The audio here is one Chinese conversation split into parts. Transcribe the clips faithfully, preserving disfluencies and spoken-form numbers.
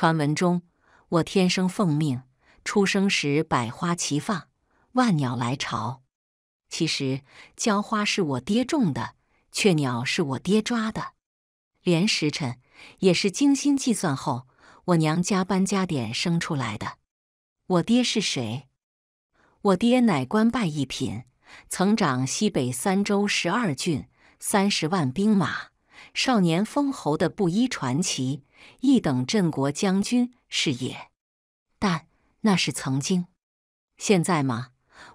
传闻中，我天生奉命，出生时百花齐放，万鸟来朝。其实椒花是我爹种的，雀鸟是我爹抓的，连时辰也是精心计算后，我娘加班加点生出来的。我爹是谁？我爹乃官拜一品，曾掌西北三州十二郡，三十万兵马，少年封侯的布衣传奇，一等镇国将军是也。但那是曾经，现在嘛，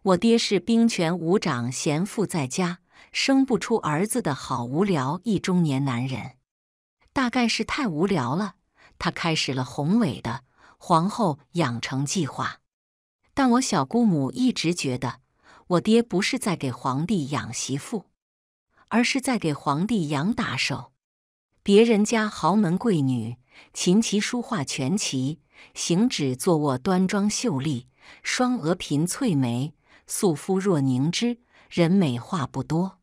我爹是兵权无长，闲赋在家，生不出儿子的好无聊一中年男人。大概是太无聊了，他开始了宏伟的皇后养成计划。但我小姑母一直觉得，我爹不是在给皇帝养媳妇，而是在给皇帝养打手。别人家豪门贵女，琴棋书画全齐，行止坐卧端庄秀丽，双额颦翠眉，素肤若凝脂，人美话不多。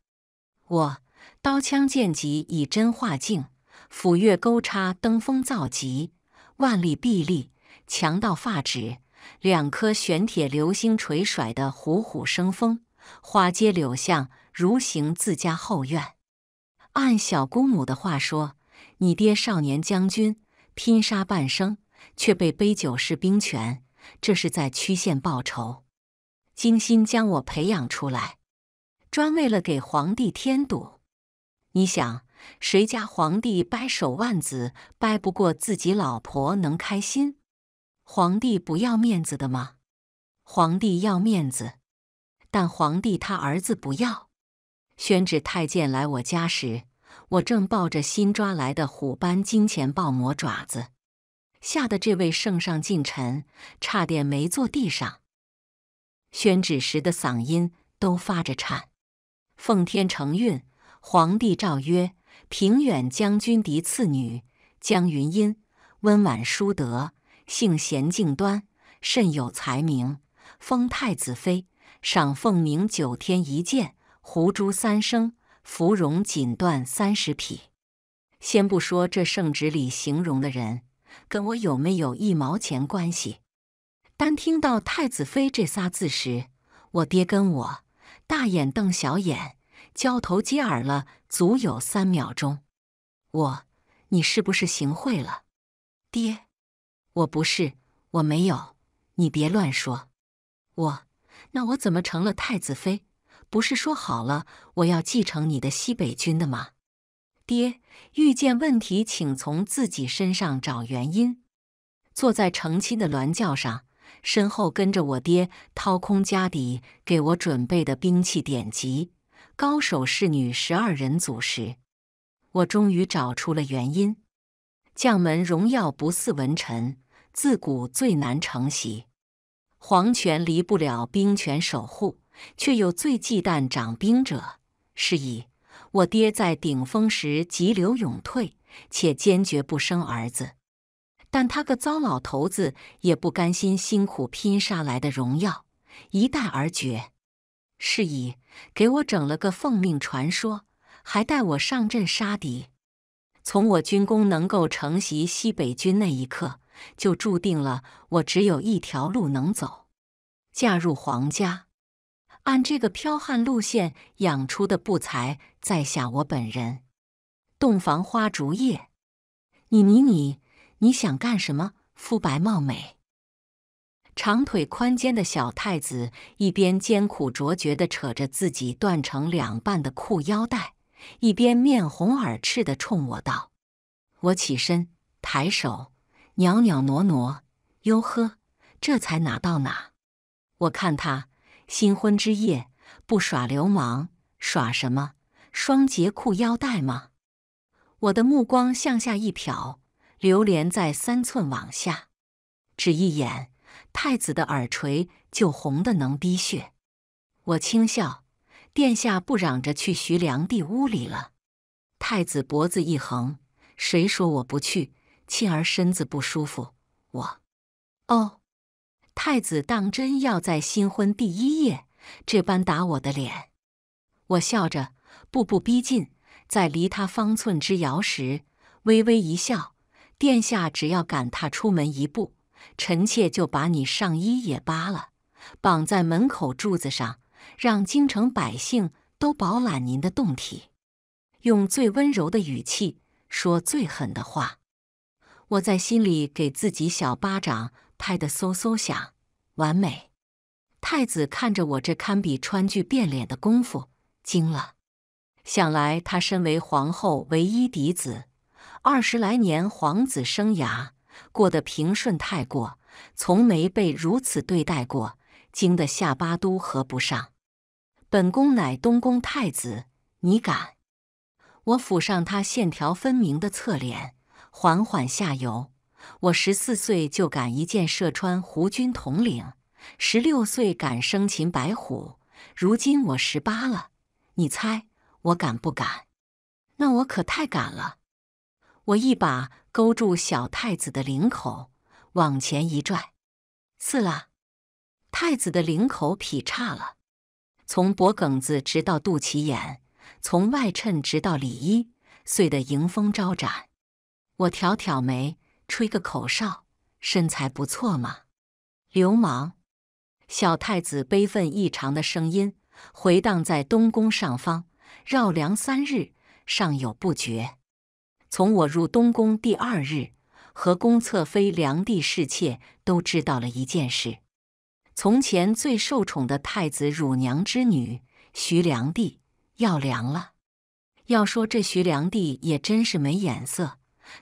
我刀枪剑戟以真化境，斧钺钩叉登峰造极，万力臂力，强到发指。两颗玄铁流星垂甩的虎虎生风，花街柳巷如行自家后院。按小姑母的话说，你爹少年将军拼杀半生，却被杯酒释兵权，这是在曲线报仇。精心将我培养出来，专为了给皇帝添堵。你想，谁家皇帝掰手腕子掰不过自己老婆能开心？皇帝不要面子的吗？皇帝要面子，但皇帝他儿子不要。宣旨太监来我家时，我正抱着新抓来的虎斑金钱豹魔爪子，吓得这位圣上近臣差点没坐地上。宣旨时的嗓音都发着颤。奉天承运，皇帝诏曰：平远将军嫡次女江云音，温婉淑德，性贤静端，甚有才名，封太子妃，赏俸名九天一件，胡珠三升，芙蓉锦缎三十匹。先不说这圣旨里形容的人跟我有没有一毛钱关系，单听到太子妃这仨字时，我爹跟我大眼瞪小眼，交头接耳了足有三秒钟。我，你是不是行贿了？爹，我不是，我没有，你别乱说。我，那我怎么成了太子妃？不是说好了我要继承你的西北军的吗？爹，遇见问题请从自己身上找原因。坐在成亲的銮轿上，身后跟着我爹掏空家底给我准备的兵器典籍，高手侍女十二人组时，我终于找出了原因。将门荣耀不似文臣，自古最难承袭。皇权离不了兵权守护，却又最忌惮掌兵者。是以，我爹在顶峰时急流勇退，且坚决不生儿子。但他个糟老头子也不甘心辛苦拼杀来的荣耀一代而绝，是以给我整了个奉命传说，还带我上阵杀敌。从我军功能够承袭西北军那一刻，就注定了我只有一条路能走，嫁入皇家，按这个剽悍路线养出的不才，在下我本人。洞房花烛夜，你你你你想干什么？肤白貌美，长腿宽肩的小太子一边艰苦卓绝地扯着自己断成两半的裤腰带，一边面红耳赤地冲我道。我起身抬手，袅袅挪挪，哟呵，这才哪到哪。我看他新婚之夜不耍流氓，耍什么双节裤腰带吗？我的目光向下一瞟，流连在三寸往下，只一眼，太子的耳垂就红得能滴血。我轻笑，殿下不嚷着去徐良娣屋里了？太子脖子一横，谁说我不去？沁儿身子不舒服。我，哦，太子当真要在新婚第一夜这般打我的脸？我笑着步步逼近，在离他方寸之遥时微微一笑，殿下只要敢踏出门一步，臣妾就把你上衣也扒了，绑在门口柱子上，让京城百姓都饱览您的胴体。”用最温柔的语气说最狠的话。我在心里给自己小巴掌拍得嗖嗖响，完美。太子看着我这堪比川剧变脸的功夫，惊了。想来他身为皇后唯一嫡子，二十来年皇子生涯过得平顺太过，从没被如此对待过，惊得下巴都合不上。本宫乃东宫太子，你敢？我抚上他线条分明的侧脸，缓缓下游。我十四岁就敢一箭射穿胡军统领，十六岁敢生擒白虎，如今我十八了，你猜？我敢不敢？那我可太敢了！我一把勾住小太子的领口，往前一拽，刺啦！太子的领口劈叉了，从脖梗子直到肚脐眼，从外衬直到里衣，碎得迎风招展。我挑挑眉，吹个口哨，身材不错嘛！流氓！小太子悲愤异常的声音回荡在东宫上方。绕梁三日，尚有不绝。从我入东宫第二日，和宫侧妃、梁帝侍妾都知道了一件事：从前最受宠的太子乳娘之女徐良娣要凉了。要说这徐良娣也真是没眼色，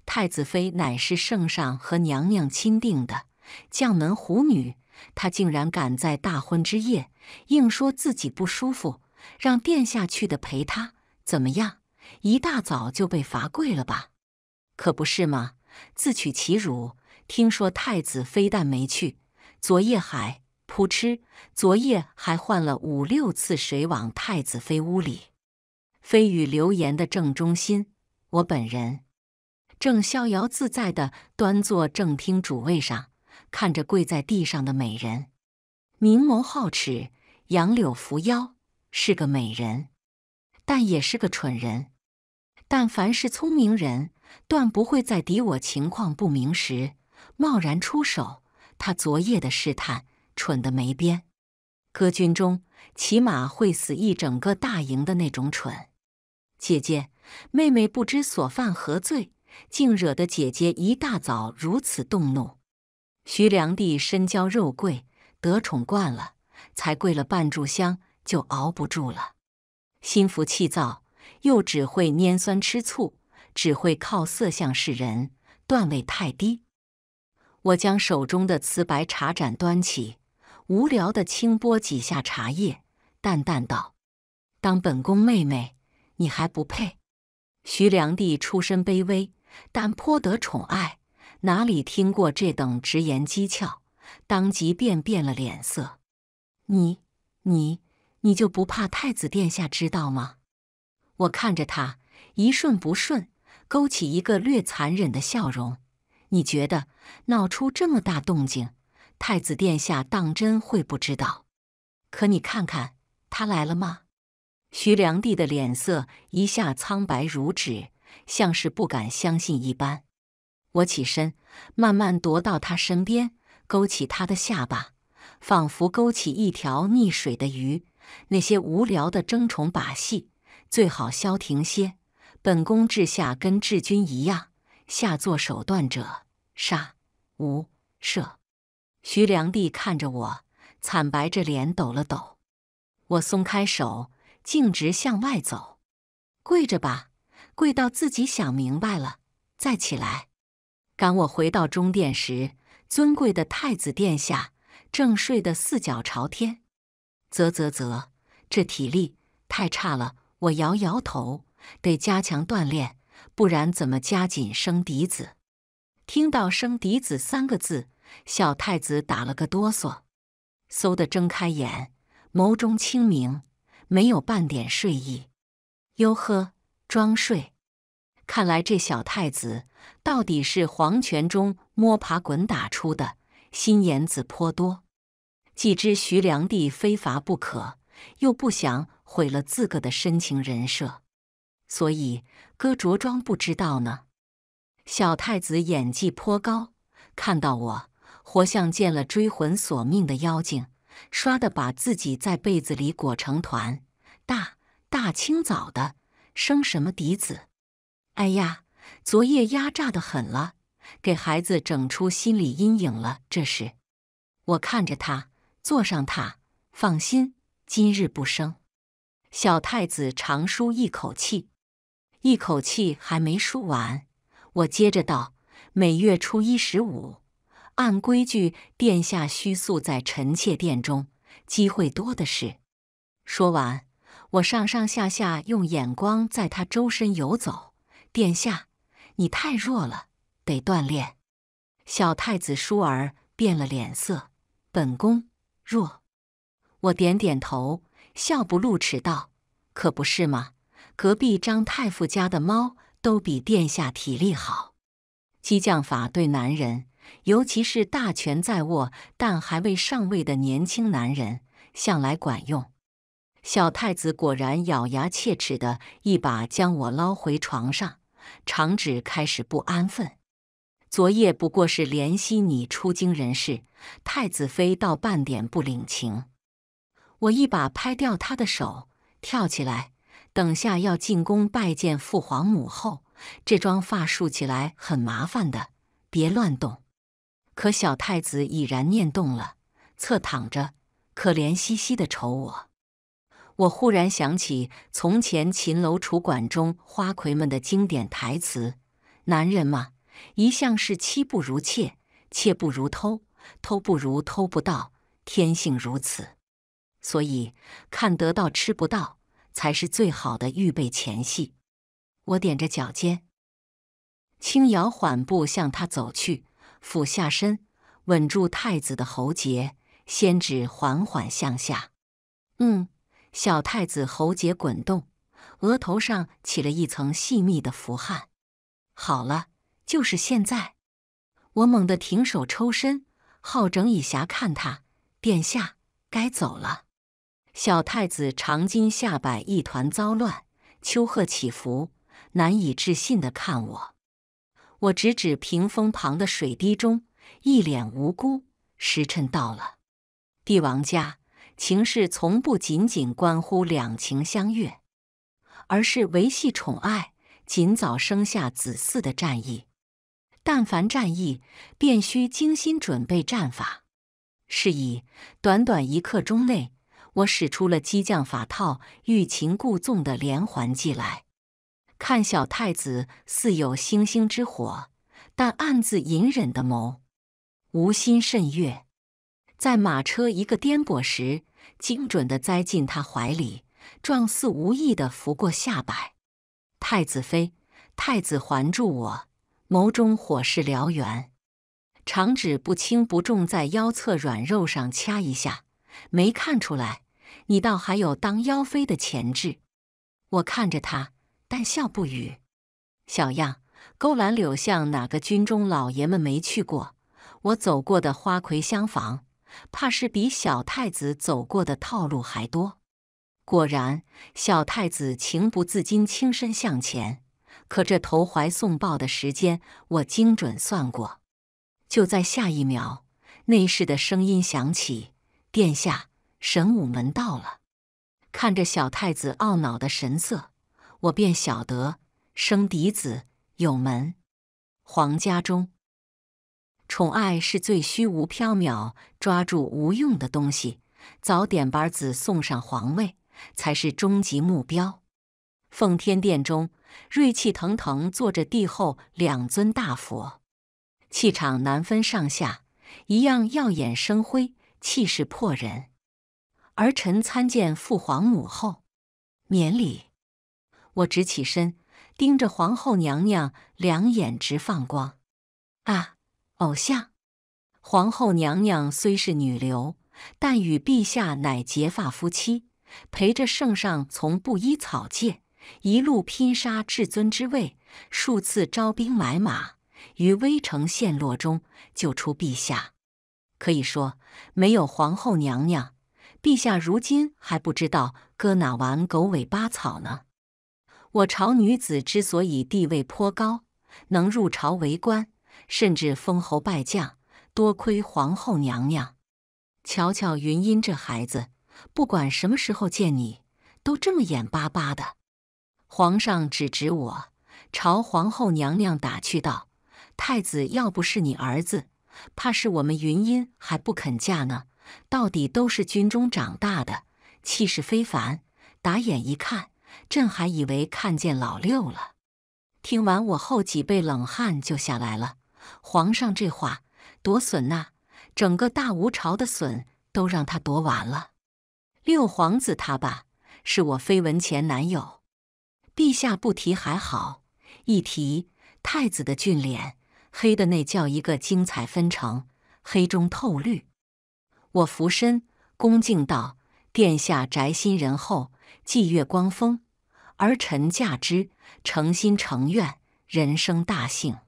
太子妃乃是圣上和娘娘钦定的将门虎女，她竟然敢在大婚之夜硬说自己不舒服。让殿下去的陪他，怎么样？一大早就被罚跪了吧？可不是嘛，自取其辱。听说太子非但没去，昨夜还扑哧，昨夜还换了五六次水往太子妃屋里。飞羽流言的正中心，我本人正逍遥自在地端坐正厅主位上，看着跪在地上的美人，明眸皓齿，杨柳扶腰。是个美人，但也是个蠢人。但凡是聪明人，断不会在敌我情况不明时贸然出手。他昨夜的试探，蠢得没边。歌军中，起码会死一整个大营的那种蠢。姐姐，妹妹不知所犯何罪，竟惹得姐姐一大早如此动怒。徐良娣身娇肉贵，得宠惯了，才跪了半炷香。就熬不住了，心浮气躁，又只会拈酸吃醋，只会靠色相示人，段位太低。我将手中的瓷白茶盏端起，无聊地轻拨几下茶叶，淡淡道：“当本宫妹妹，你还不配。”徐良娣出身卑微，但颇得宠爱，哪里听过这等直言讥诮，当即便变了脸色：“你，你。”你就不怕太子殿下知道吗？我看着他，一瞬不瞬，勾起一个略残忍的笑容。你觉得闹出这么大动静，太子殿下当真会不知道？可你看看，他来了吗？徐良娣的脸色一下苍白如纸，像是不敢相信一般。我起身，慢慢踱到他身边，勾起他的下巴，仿佛勾起一条溺水的鱼。那些无聊的争宠把戏，最好消停些。本宫治下跟治军一样，下作手段者，杀无赦。徐良娣看着我，惨白着脸抖了抖。我松开手，径直向外走。跪着吧，跪到自己想明白了，再起来。赶我回到中殿时，尊贵的太子殿下正睡得四脚朝天。啧啧啧，这体力太差了。我摇摇头，得加强锻炼，不然怎么加紧生嫡子？听到生嫡子三个字，小太子打了个哆嗦，嗖地睁开眼，眸中清明，没有半点睡意。哟呵，装睡！看来这小太子到底是黄泉中摸爬滚打出的，心眼子颇多。既知徐良娣非罚不可，又不想毁了自个的深情人设，所以哥着装不知道呢。小太子演技颇高，看到我，活像见了追魂索命的妖精，唰的把自己在被子里裹成团。大大清早的，生什么嫡子？哎呀，昨夜压榨的狠了，给孩子整出心理阴影了。这时，我看着他，坐上他，放心，今日不生。小太子长舒一口气，一口气还没舒完，我接着道：“每月初一十五，按规矩，殿下需宿在臣妾殿中，机会多的是。”说完，我上上下下用眼光在他周身游走。殿下，你太弱了，得锻炼。小太子舒儿变了脸色，本宫弱？我点点头。笑不露齿道：“可不是嘛，隔壁张太傅家的猫都比殿下体力好。”激将法对男人，尤其是大权在握但还未上位的年轻男人，向来管用。小太子果然咬牙切齿的一把将我捞回床上，长指开始不安分。昨夜不过是怜惜你出京人事，太子妃到半点不领情。我一把拍掉他的手，跳起来。等下要进宫拜见父皇母后，这桩发束起来很麻烦的，别乱动。可小太子已然念动了，侧躺着，可怜兮兮地瞅我。我忽然想起从前秦楼楚馆中花魁们的经典台词：“男人嘛，一向是妻不如妾，妾不如偷，偷不如偷不到，天性如此。”所以看得到吃不到才是最好的预备前戏。我踮着脚尖，轻摇缓步向他走去，俯下身吻住太子的喉结，先指缓缓向下。嗯，小太子喉结滚动，额头上起了一层细密的浮汗。好了，就是现在。我猛地停手抽身，好整以暇看他。殿下，该走了。小太子长襟下摆一团糟乱，丘壑起伏，难以置信地看我。我指指屏风旁的水滴中，一脸无辜。时辰到了，帝王家情事从不仅仅关乎两情相悦，而是维系宠爱、尽早生下子嗣的战役。但凡战役，便需精心准备战法。是以，短短一刻钟内，我使出了激将法套欲擒故纵的连环计来。看小太子似有星星之火，但暗自隐忍的眸，无心甚悦。在马车一个颠簸时，精准地栽进他怀里，状似无意地拂过下摆。太子妃，太子环住我，眸中火势燎原。长指不轻不重在腰侧软肉上掐一下。没看出来，你倒还有当妖妃的潜质。我看着他，但笑不语。小样，勾栏柳巷哪个军中老爷们没去过？我走过的花魁厢房，怕是比小太子走过的套路还多。果然，小太子情不自禁轻身向前，可这投怀送抱的时间，我精准算过。就在下一秒，内侍的声音响起：“殿下，神武门到了。”看着小太子懊恼的神色，我便晓得生嫡子有门。皇家中，宠爱是最虚无缥缈、抓住无用的东西，早点把子送上皇位才是终极目标。奉天殿中，锐气腾腾坐着帝后两尊大佛，气场难分上下，一样耀眼生辉，气势破人。儿臣参见父皇母后。免礼。我直起身，盯着皇后娘娘，两眼直放光。啊，偶像！皇后娘娘虽是女流，但与陛下乃结发夫妻，陪着圣上从布衣草芥一路拼杀至尊之位，数次招兵买马，于危城陷落中救出陛下。可以说，没有皇后娘娘，陛下如今还不知道搁哪玩狗尾巴草呢。我朝女子之所以地位颇高，能入朝为官，甚至封侯拜将，多亏皇后娘娘。瞧瞧云音这孩子，不管什么时候见你，都这么眼巴巴的。皇上指指我，朝皇后娘娘打趣道：“太子要不是你儿子，怕是我们云音还不肯嫁呢。到底都是军中长大的，气势非凡。打眼一看，朕还以为看见老六了。”听完，我后脊背冷汗就下来了。皇上这话多损呐、啊！整个大吴朝的损都让他夺完了。六皇子他吧，是我绯闻前男友。陛下不提还好，一提太子的俊脸，黑的那叫一个精彩纷呈，黑中透绿。我俯身恭敬道：“殿下宅心仁厚，霁月光风，儿臣嫁之，诚心诚愿，人生大幸。”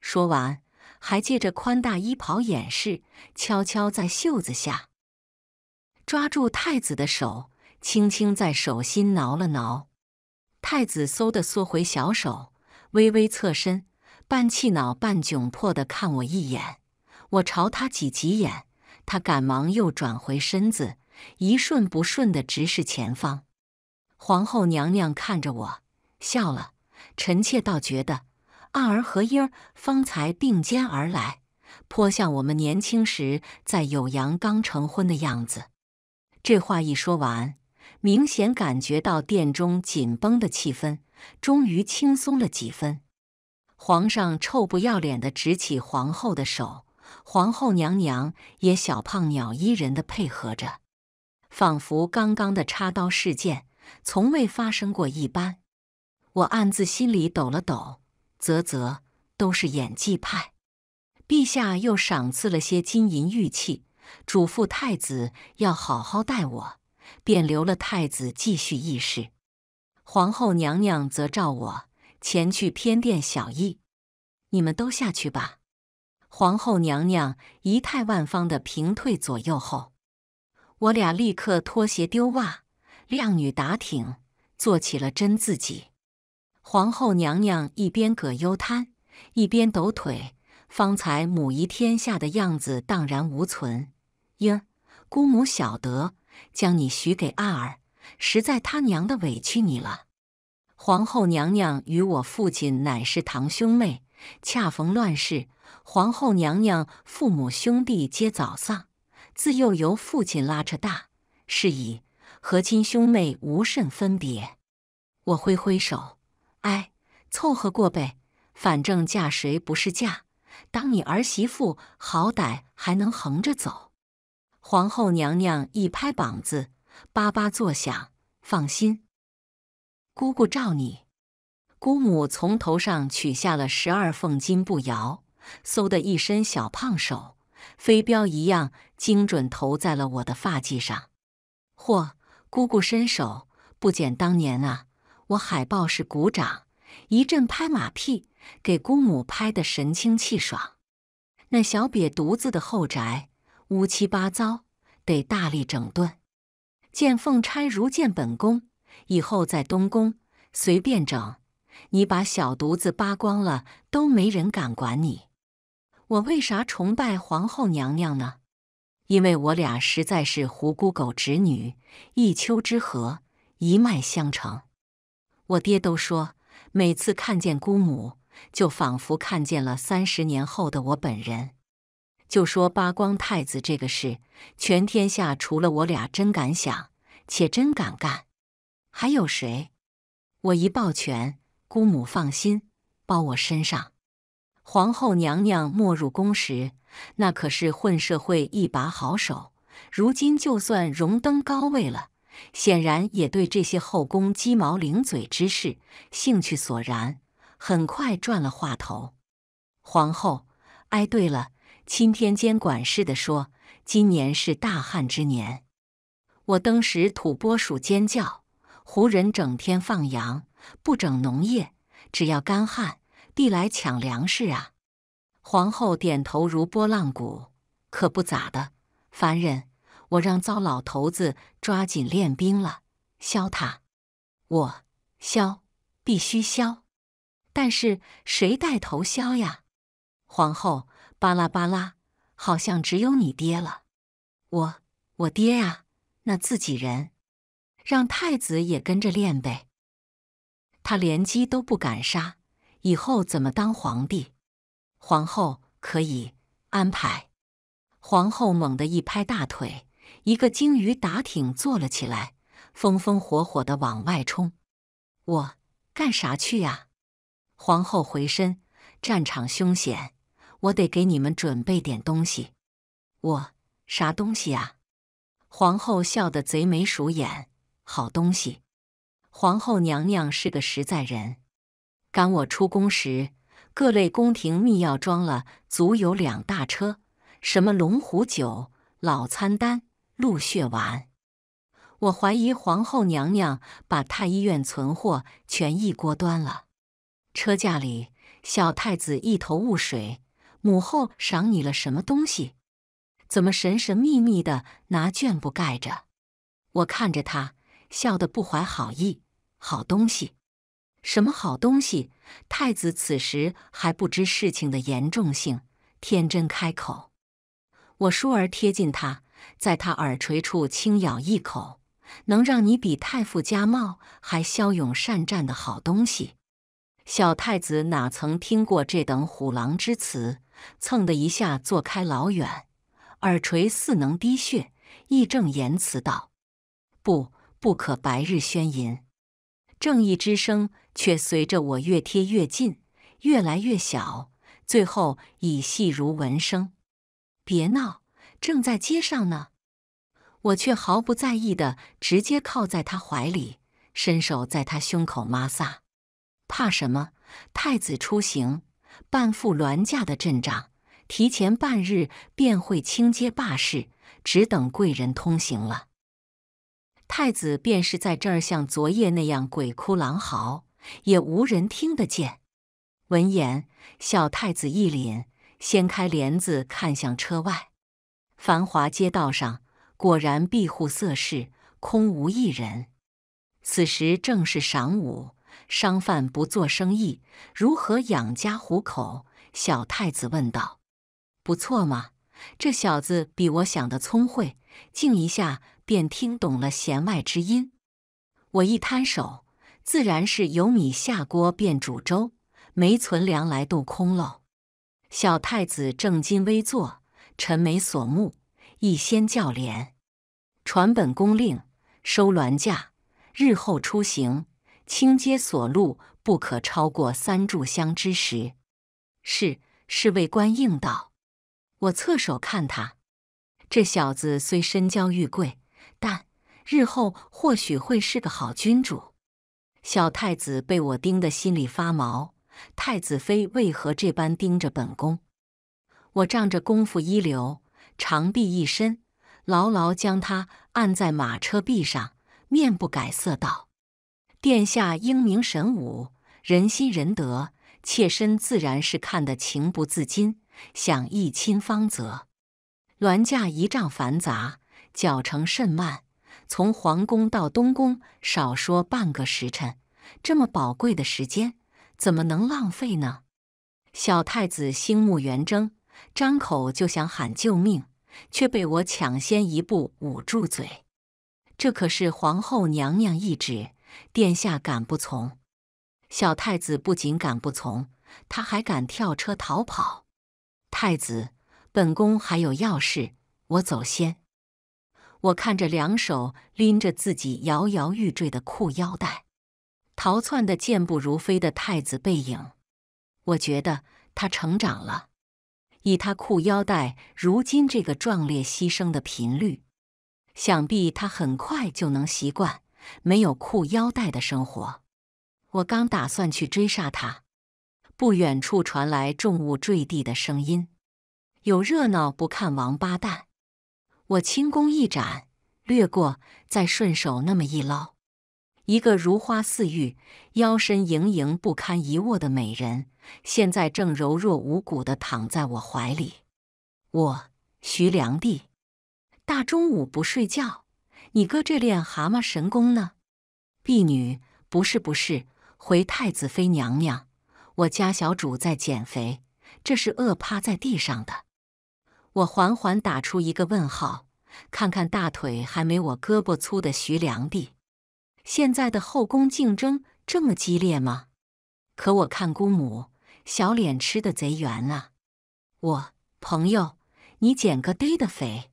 说完，还借着宽大衣袍掩饰，悄悄在袖子下抓住太子的手，轻轻在手心挠了挠。太子嗖地缩回小手，微微侧身，半气恼半窘迫地看我一眼。我朝他挤挤眼，他赶忙又转回身子，一瞬不瞬地直视前方。皇后娘娘看着我笑了，臣妾倒觉得暗儿和英儿方才并肩而来，颇像我们年轻时在酉阳刚成婚的样子。这话一说完，明显感觉到殿中紧绷的气氛终于轻松了几分。皇上臭不要脸地执起皇后的手，皇后娘娘也小胖鸟依人地配合着，仿佛刚刚的插刀事件从未发生过一般。我暗自心里抖了抖，啧啧，都是演技派。陛下又赏赐了些金银玉器，嘱咐太子要好好待我，便留了太子继续议事。皇后娘娘则召我前去偏殿小议。“你们都下去吧。”皇后娘娘仪态万方的平退左右后，我俩立刻脱鞋丢袜，靓女打挺，做起了真自己。皇后娘娘一边葛优瘫，一边抖腿，方才母仪天下的样子荡然无存。“英儿，姑母晓得，将你许给暗儿，实在他娘的委屈你了。”皇后娘娘与我父亲乃是堂兄妹，恰逢乱世，皇后娘娘父母兄弟皆早丧，自幼由父亲拉扯大，是以和亲兄妹无甚分别。我挥挥手，哎，凑合过呗，反正嫁谁不是嫁，当你儿媳妇好歹还能横着走。皇后娘娘一拍膀子，叭叭作响，放心，姑姑罩你。姑母从头上取下了十二凤金步摇，嗖的一伸小胖手，飞镖一样精准投在了我的发髻上。“嚯，姑姑身手不减当年啊！”我海报是鼓掌，一阵拍马屁，给姑母拍得神清气爽。那小瘪犊子的后宅乌七八糟，得大力整顿。见凤钗如见本宫，以后在东宫随便整，你把小犊子扒光了都没人敢管你。我为啥崇拜皇后娘娘呢？因为我俩实在是狐姑狗侄女，一丘之貉，一脉相承。我爹都说，每次看见姑母，就仿佛看见了三十年后的我本人。就说八光太子这个事，全天下除了我俩真敢想，且真敢干，还有谁？我一抱拳，姑母放心，包我身上。皇后娘娘没入宫时，那可是混社会一把好手，如今就算荣登高位了，显然也对这些后宫鸡毛零嘴之事兴趣索然，很快转了话头。皇后，哎对了，钦天监管事的说，今年是大旱之年。我登时吐蕃鼠尖叫，胡人整天放羊，不整农业，只要干旱，必来抢粮食啊。皇后点头如拨浪鼓，可不咋的，凡人。我让糟老头子抓紧练兵了，削他！我削，必须削！但是谁带头削呀？皇后，巴拉巴拉，好像只有你爹了。我，我爹啊，那自己人，让太子也跟着练呗。他连鸡都不敢杀，以后怎么当皇帝？皇后可以安排。皇后猛地一拍大腿，一个鲸鱼打挺坐了起来，风风火火地往外冲。我干啥去呀？皇后回身，战场凶险，我得给你们准备点东西。我啥东西啊？皇后笑得贼眉鼠眼，好东西。皇后娘娘是个实在人。赶我出宫时，各类宫廷秘药装了足有两大车，什么龙虎酒、老参丹、鹿血丸。我怀疑皇后娘娘把太医院存货全一锅端了。车架里，小太子一头雾水，母后赏你了什么东西？怎么神神秘秘的拿绢布盖着？我看着他，笑得不怀好意。好东西？什么好东西？太子此时还不知事情的严重性，天真开口。我倏儿贴近他，在他耳垂处轻咬一口，能让你比太傅家茂还骁勇善战的好东西。小太子哪曾听过这等虎狼之词，蹭的一下坐开老远，耳垂似能滴血，义正言辞道：“不，不可白日宣淫。”正义之声却随着我越贴越近，越来越小，最后已细如蚊声。别闹，正在街上呢。我却毫不在意的直接靠在他怀里，伸手在他胸口摩挲。怕什么？太子出行，半副銮驾的阵仗，提前半日便会清街罢市，只等贵人通行了。太子便是在这儿像昨夜那样鬼哭狼嚎，也无人听得见。闻言，小太子一凛，掀开帘子看向车外，繁华街道上果然庇护色市，空无一人。此时正是晌午。商贩不做生意，如何养家糊口？小太子问道。不错嘛，这小子比我想的聪慧，竟一下便听懂了弦外之音。我一摊手，自然是有米下锅便煮粥，没存粮来度空喽。小太子正襟危坐，沉眉锁目，一掀轿帘，传本宫令，收銮驾，日后出行清街所路不可超过三炷香之时。是，侍卫官应道。我侧手看他，这小子虽身娇玉贵，但日后或许会是个好君主。小太子被我盯得心里发毛，太子妃为何这般盯着本宫？我仗着功夫一流，长臂一伸，牢牢将他按在马车壁上，面不改色道：殿下英明神武，人心仁德，妾身自然是看得情不自禁，想一亲芳泽。銮驾仪仗繁杂，脚程甚慢，从皇宫到东宫少说半个时辰，这么宝贵的时间怎么能浪费呢？小太子星目圆睁，张口就想喊救命，却被我抢先一步捂住嘴。这可是皇后娘娘懿旨，殿下敢不从？小太子不仅敢不从，他还敢跳车逃跑。太子，本宫还有要事，我走先。我看着两手拎着自己摇摇欲坠的裤腰带，逃窜的健步如飞的太子背影，我觉得他成长了。以他裤腰带如今这个壮烈牺牲的频率，想必他很快就能习惯没有裤腰带的生活。我刚打算去追杀他，不远处传来重物坠地的声音。有热闹不看王八蛋！我轻功一展，掠过，再顺手那么一捞，一个如花似玉、腰身盈盈不堪一握的美人，现在正柔弱无骨地躺在我怀里。我，徐良娣，大中午不睡觉，你哥这练蛤蟆神功呢？婢女，不是不是，回太子妃娘娘，我家小主在减肥，这是饿趴在地上的。我缓缓打出一个问号，看看大腿还没我胳膊粗的徐良娣。现在的后宫竞争这么激烈吗？可我看姑母小脸吃得贼圆啊！我朋友，你减个嘚的肥！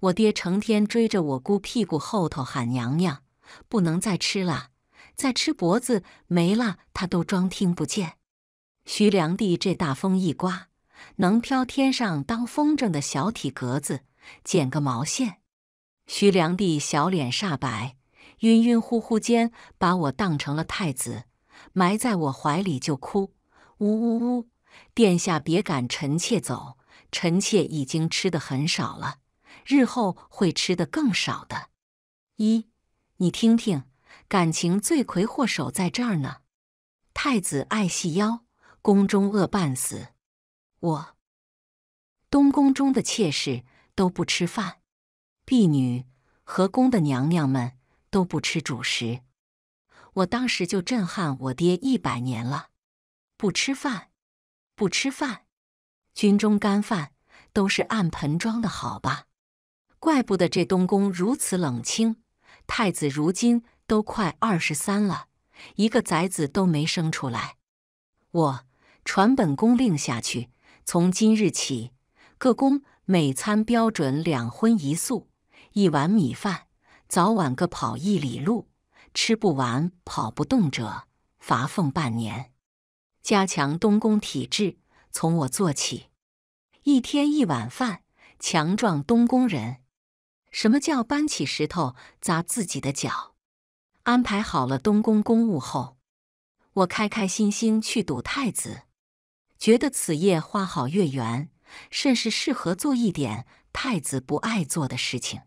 我爹成天追着我姑屁股后头喊娘娘，不能再吃了，再吃脖子没了，他都装听不见。徐良娣这大风一刮，能飘天上当风筝的小体格子，剪个毛线！徐良娣小脸煞白，晕晕乎乎间把我当成了太子，埋在我怀里就哭，呜呜呜！殿下别赶臣妾走，臣妾已经吃得很少了，日后会吃得更少的。一，你听听，感情罪魁祸首在这儿呢。太子爱细腰，宫中饿半死。我，东宫中的妾室都不吃饭，婢女和宫的娘娘们都不吃主食。我当时就震撼我爹一百年了，不吃饭，不吃饭，军中干饭都是按盆装的好吧？怪不得这东宫如此冷清。太子如今都快二十三了，一个崽子都没生出来。我传本宫令下去，从今日起，各宫每餐标准两荤一素，一碗米饭，早晚各跑一里路，吃不完跑不动者，罚俸半年。加强东宫体制，从我做起。一天一碗饭，强壮东宫人。什么叫搬起石头砸自己的脚？安排好了东宫公务后，我开开心心去赌太子，觉得此夜花好月圆，甚是适合做一点太子不爱做的事情。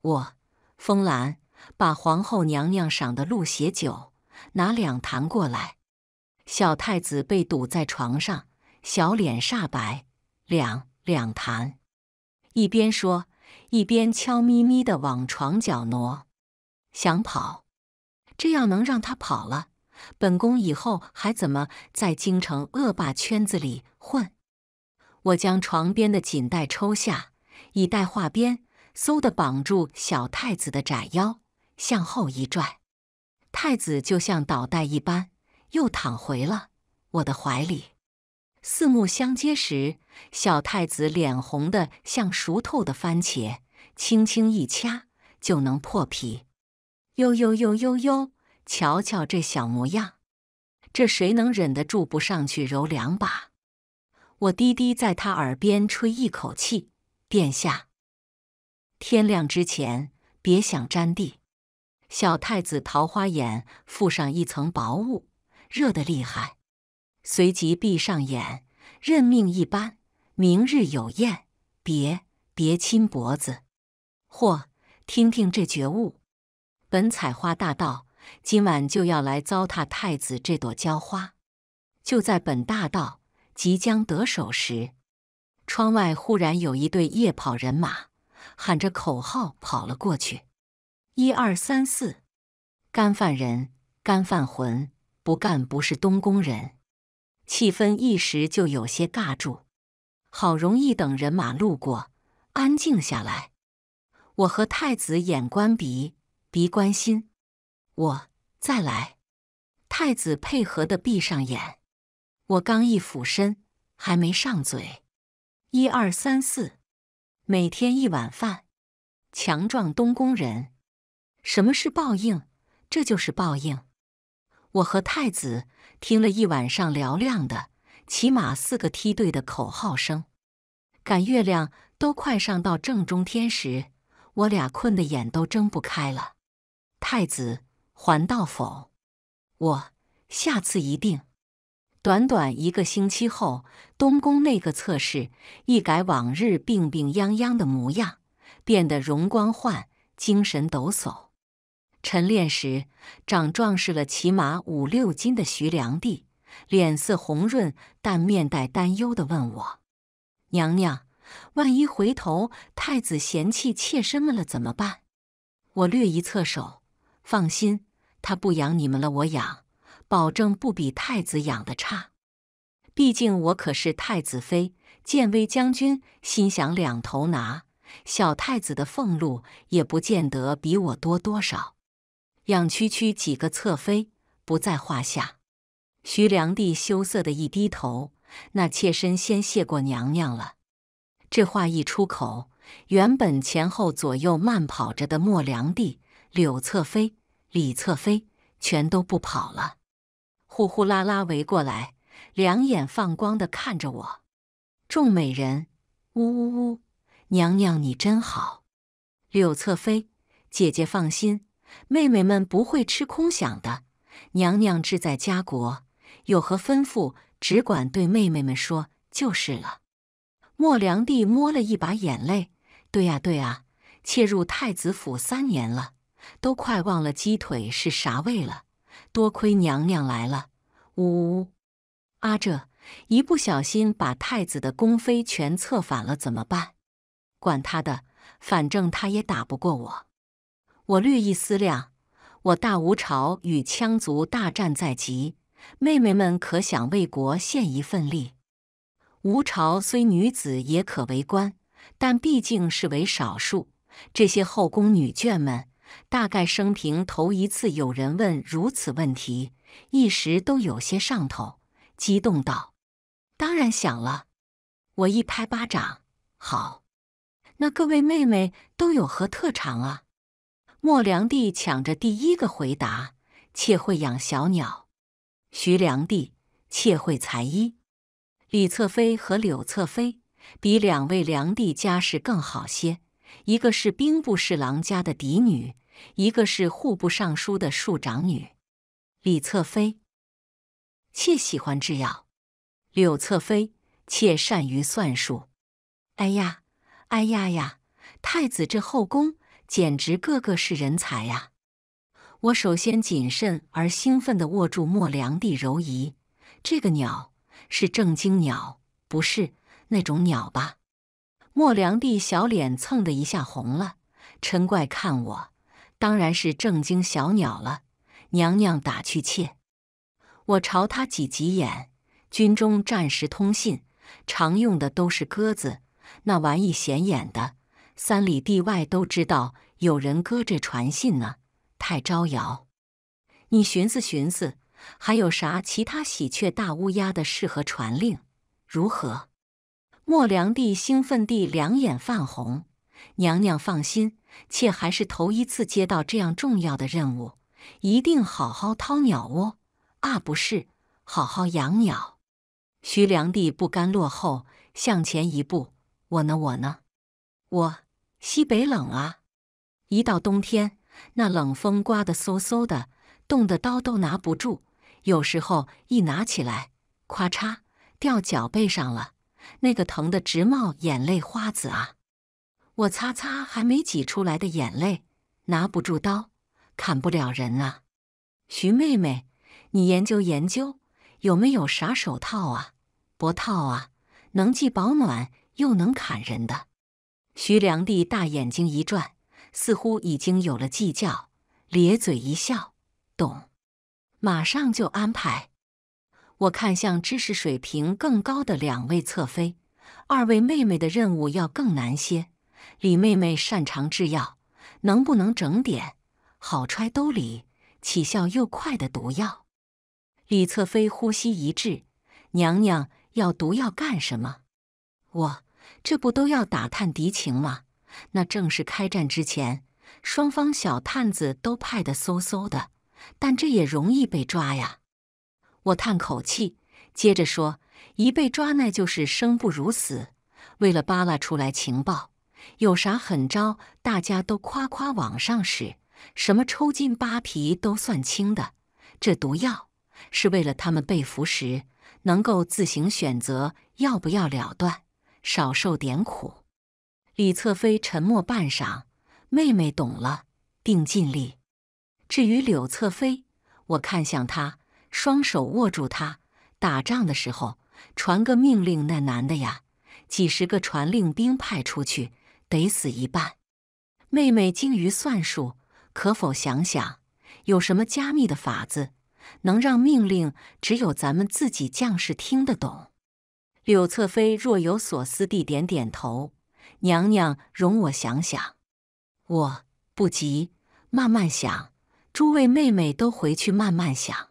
我风兰把皇后娘娘赏的鹿血酒拿两坛过来，小太子被堵在床上，小脸煞白，两两坛，一边说一边悄咪咪地往床角挪，想跑。这要能让他跑了，本宫以后还怎么在京城恶霸圈子里混？我将床边的锦带抽下，以带画边，嗖地绑住小太子的窄腰，向后一拽，太子就像倒带一般，又躺回了我的怀里。四目相接时，小太子脸红得像熟透的番茄，轻轻一掐就能破皮。呦呦呦呦呦，瞧瞧这小模样，这谁能忍得住不上去揉两把？我低低在他耳边吹一口气，殿下，天亮之前别想沾地。小太子桃花眼附上一层薄雾，热得厉害。随即闭上眼，认命一般，明日有宴，别别亲脖子。或听听这觉悟，本采花大盗今晚就要来糟蹋太子这朵娇花。就在本大盗即将得手时，窗外忽然有一队夜跑人马喊着口号跑了过去。一二三四，干饭人，干饭魂，不干不是东宫人。气氛一时就有些尬住，好容易等人马路过，安静下来。我和太子眼观鼻，鼻观心。我再来，太子配合地闭上眼。我刚一俯身，还没上嘴。一二三四，每天一碗饭，强壮东宫人。什么是报应？这就是报应。我和太子听了一晚上嘹亮的起码四个梯队的口号声，赶月亮都快上到正中天时，我俩困得眼都睁不开了。太子还到否？我下次一定。短短一个星期后，东宫那个侧室一改往日病病殃殃的模样，变得容光焕，精神抖擞。晨练时，长壮实了起码五六斤的徐良娣脸色红润，但面带担忧地问我：“娘娘，万一回头太子嫌弃妾身们了怎么办？”我略一侧手，放心，他不养你们了，我养，保证不比太子养的差。毕竟我可是太子妃。建威将军心想两头拿，小太子的俸禄也不见得比我多多少，养区区几个侧妃不在话下。徐良娣羞涩的一低头，那妾身先谢过娘娘了。这话一出口，原本前后左右慢跑着的莫良娣、柳侧妃、李侧妃全都不跑了，呼呼啦啦围过来，两眼放光地看着我。众美人，呜呜呜，娘娘你真好。柳侧妃，姐姐放心，妹妹们不会吃空饷的。娘娘志在家国，有何吩咐，只管对妹妹们说就是了。莫良娣摸了一把眼泪，对呀对呀，妾入太子府三年了，都快忘了鸡腿是啥味了，多亏娘娘来了。呜呜呜，啊这一不小心把太子的宫妃全策反了怎么办？管他的，反正他也打不过我。我略一思量，我大吴朝与羌族大战在即，妹妹们可想为国献一份力。吴朝虽女子也可为官，但毕竟是为少数，这些后宫女眷们大概生平头一次有人问如此问题，一时都有些上头，激动道：“当然想了。”我一拍巴掌：“好，那各位妹妹都有何特长啊？”莫良娣抢着第一个回答：“妾会养小鸟。”徐良娣：“妾会裁衣。”李侧妃和柳侧妃比两位良娣家世更好些，一个是兵部侍郎家的嫡女，一个是户部尚书的庶长女。李侧妃：“妾喜欢制药。”柳侧妃：“妾善于算术。”哎呀，哎呀呀，太子这后宫简直个个是人才呀！我首先谨慎而兴奋地握住莫良娣柔荑，这个鸟是正经鸟，不是那种鸟吧？莫良娣小脸蹭的一下红了，嗔怪看我：“当然是正经小鸟了，娘娘打去妾。”我朝他挤挤眼，军中战时通信常用的都是鸽子，那玩意显眼的，三里地外都知道有人搁这传信呢，太招摇。你寻思寻思，还有啥其他喜鹊大乌鸦的适合传令，如何？莫良娣兴奋地两眼泛红：“娘娘放心，妾还是头一次接到这样重要的任务，一定好好掏鸟窝。”啊不是，好好养鸟。徐良娣不甘落后，向前一步：“我呢我呢，我西北冷啊，一到冬天那冷风刮得嗖嗖的，冻得刀都拿不住，有时候一拿起来，咔嚓掉脚背上了，那个疼得直冒眼泪花子啊！”我擦擦还没挤出来的眼泪：“拿不住刀，砍不了人啊。徐妹妹，你研究研究，有没有啥手套啊、脖套啊，能既保暖又能砍人的？”徐良娣大眼睛一转，似乎已经有了计较，咧嘴一笑：“懂，马上就安排。”我看向知识水平更高的两位侧妃：“二位妹妹的任务要更难些。李妹妹擅长制药，能不能整点好揣兜里、起效又快的毒药？”李侧妃呼吸一滞：“娘娘要毒药干什么？”我：“这不都要打探敌情吗？那正是开战之前，双方小探子都派得嗖嗖的，但这也容易被抓呀。”我叹口气，接着说：“一被抓那就是生不如死。为了扒拉出来情报，有啥狠招，大家都夸夸往上使，什么抽筋扒皮都算轻的。这毒药是为了他们被俘时能够自行选择要不要了断，少受点苦。”李侧妃沉默半晌：“妹妹懂了，定尽力。”至于柳侧妃，我看向她，双手握住她：“打仗的时候传个命令那难的呀，几十个传令兵派出去，得死一半。妹妹精于算术，可否想想有什么加密的法子，能让命令只有咱们自己将士听得懂。”柳侧妃若有所思地点点头：“娘娘，容我想想。”“我不急，慢慢想。诸位妹妹都回去慢慢想。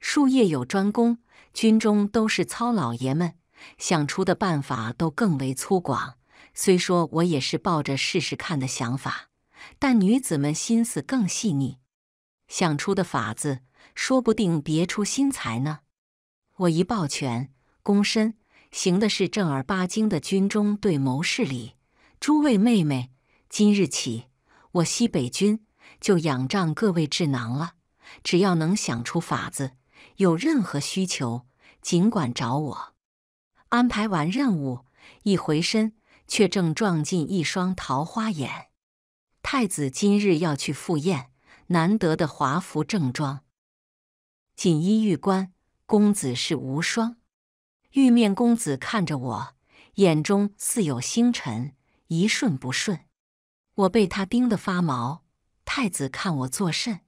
术业有专攻，军中都是糙老爷们，想出的办法都更为粗犷。虽说我也是抱着试试看的想法，但女子们心思更细腻，想出的法子说不定别出心裁呢。”我一抱拳躬身，行的是正儿八经的军中对谋事理。诸位妹妹，今日起，我西北军就仰仗各位智囊了。只要能想出法子，有任何需求，尽管找我。安排完任务，一回身，却正撞进一双桃花眼。太子今日要去赴宴，难得的华服正装，锦衣玉冠，公子是无双。玉面公子看着我，眼中似有星辰，一瞬不瞬。我被他盯得发毛。太子看我作甚？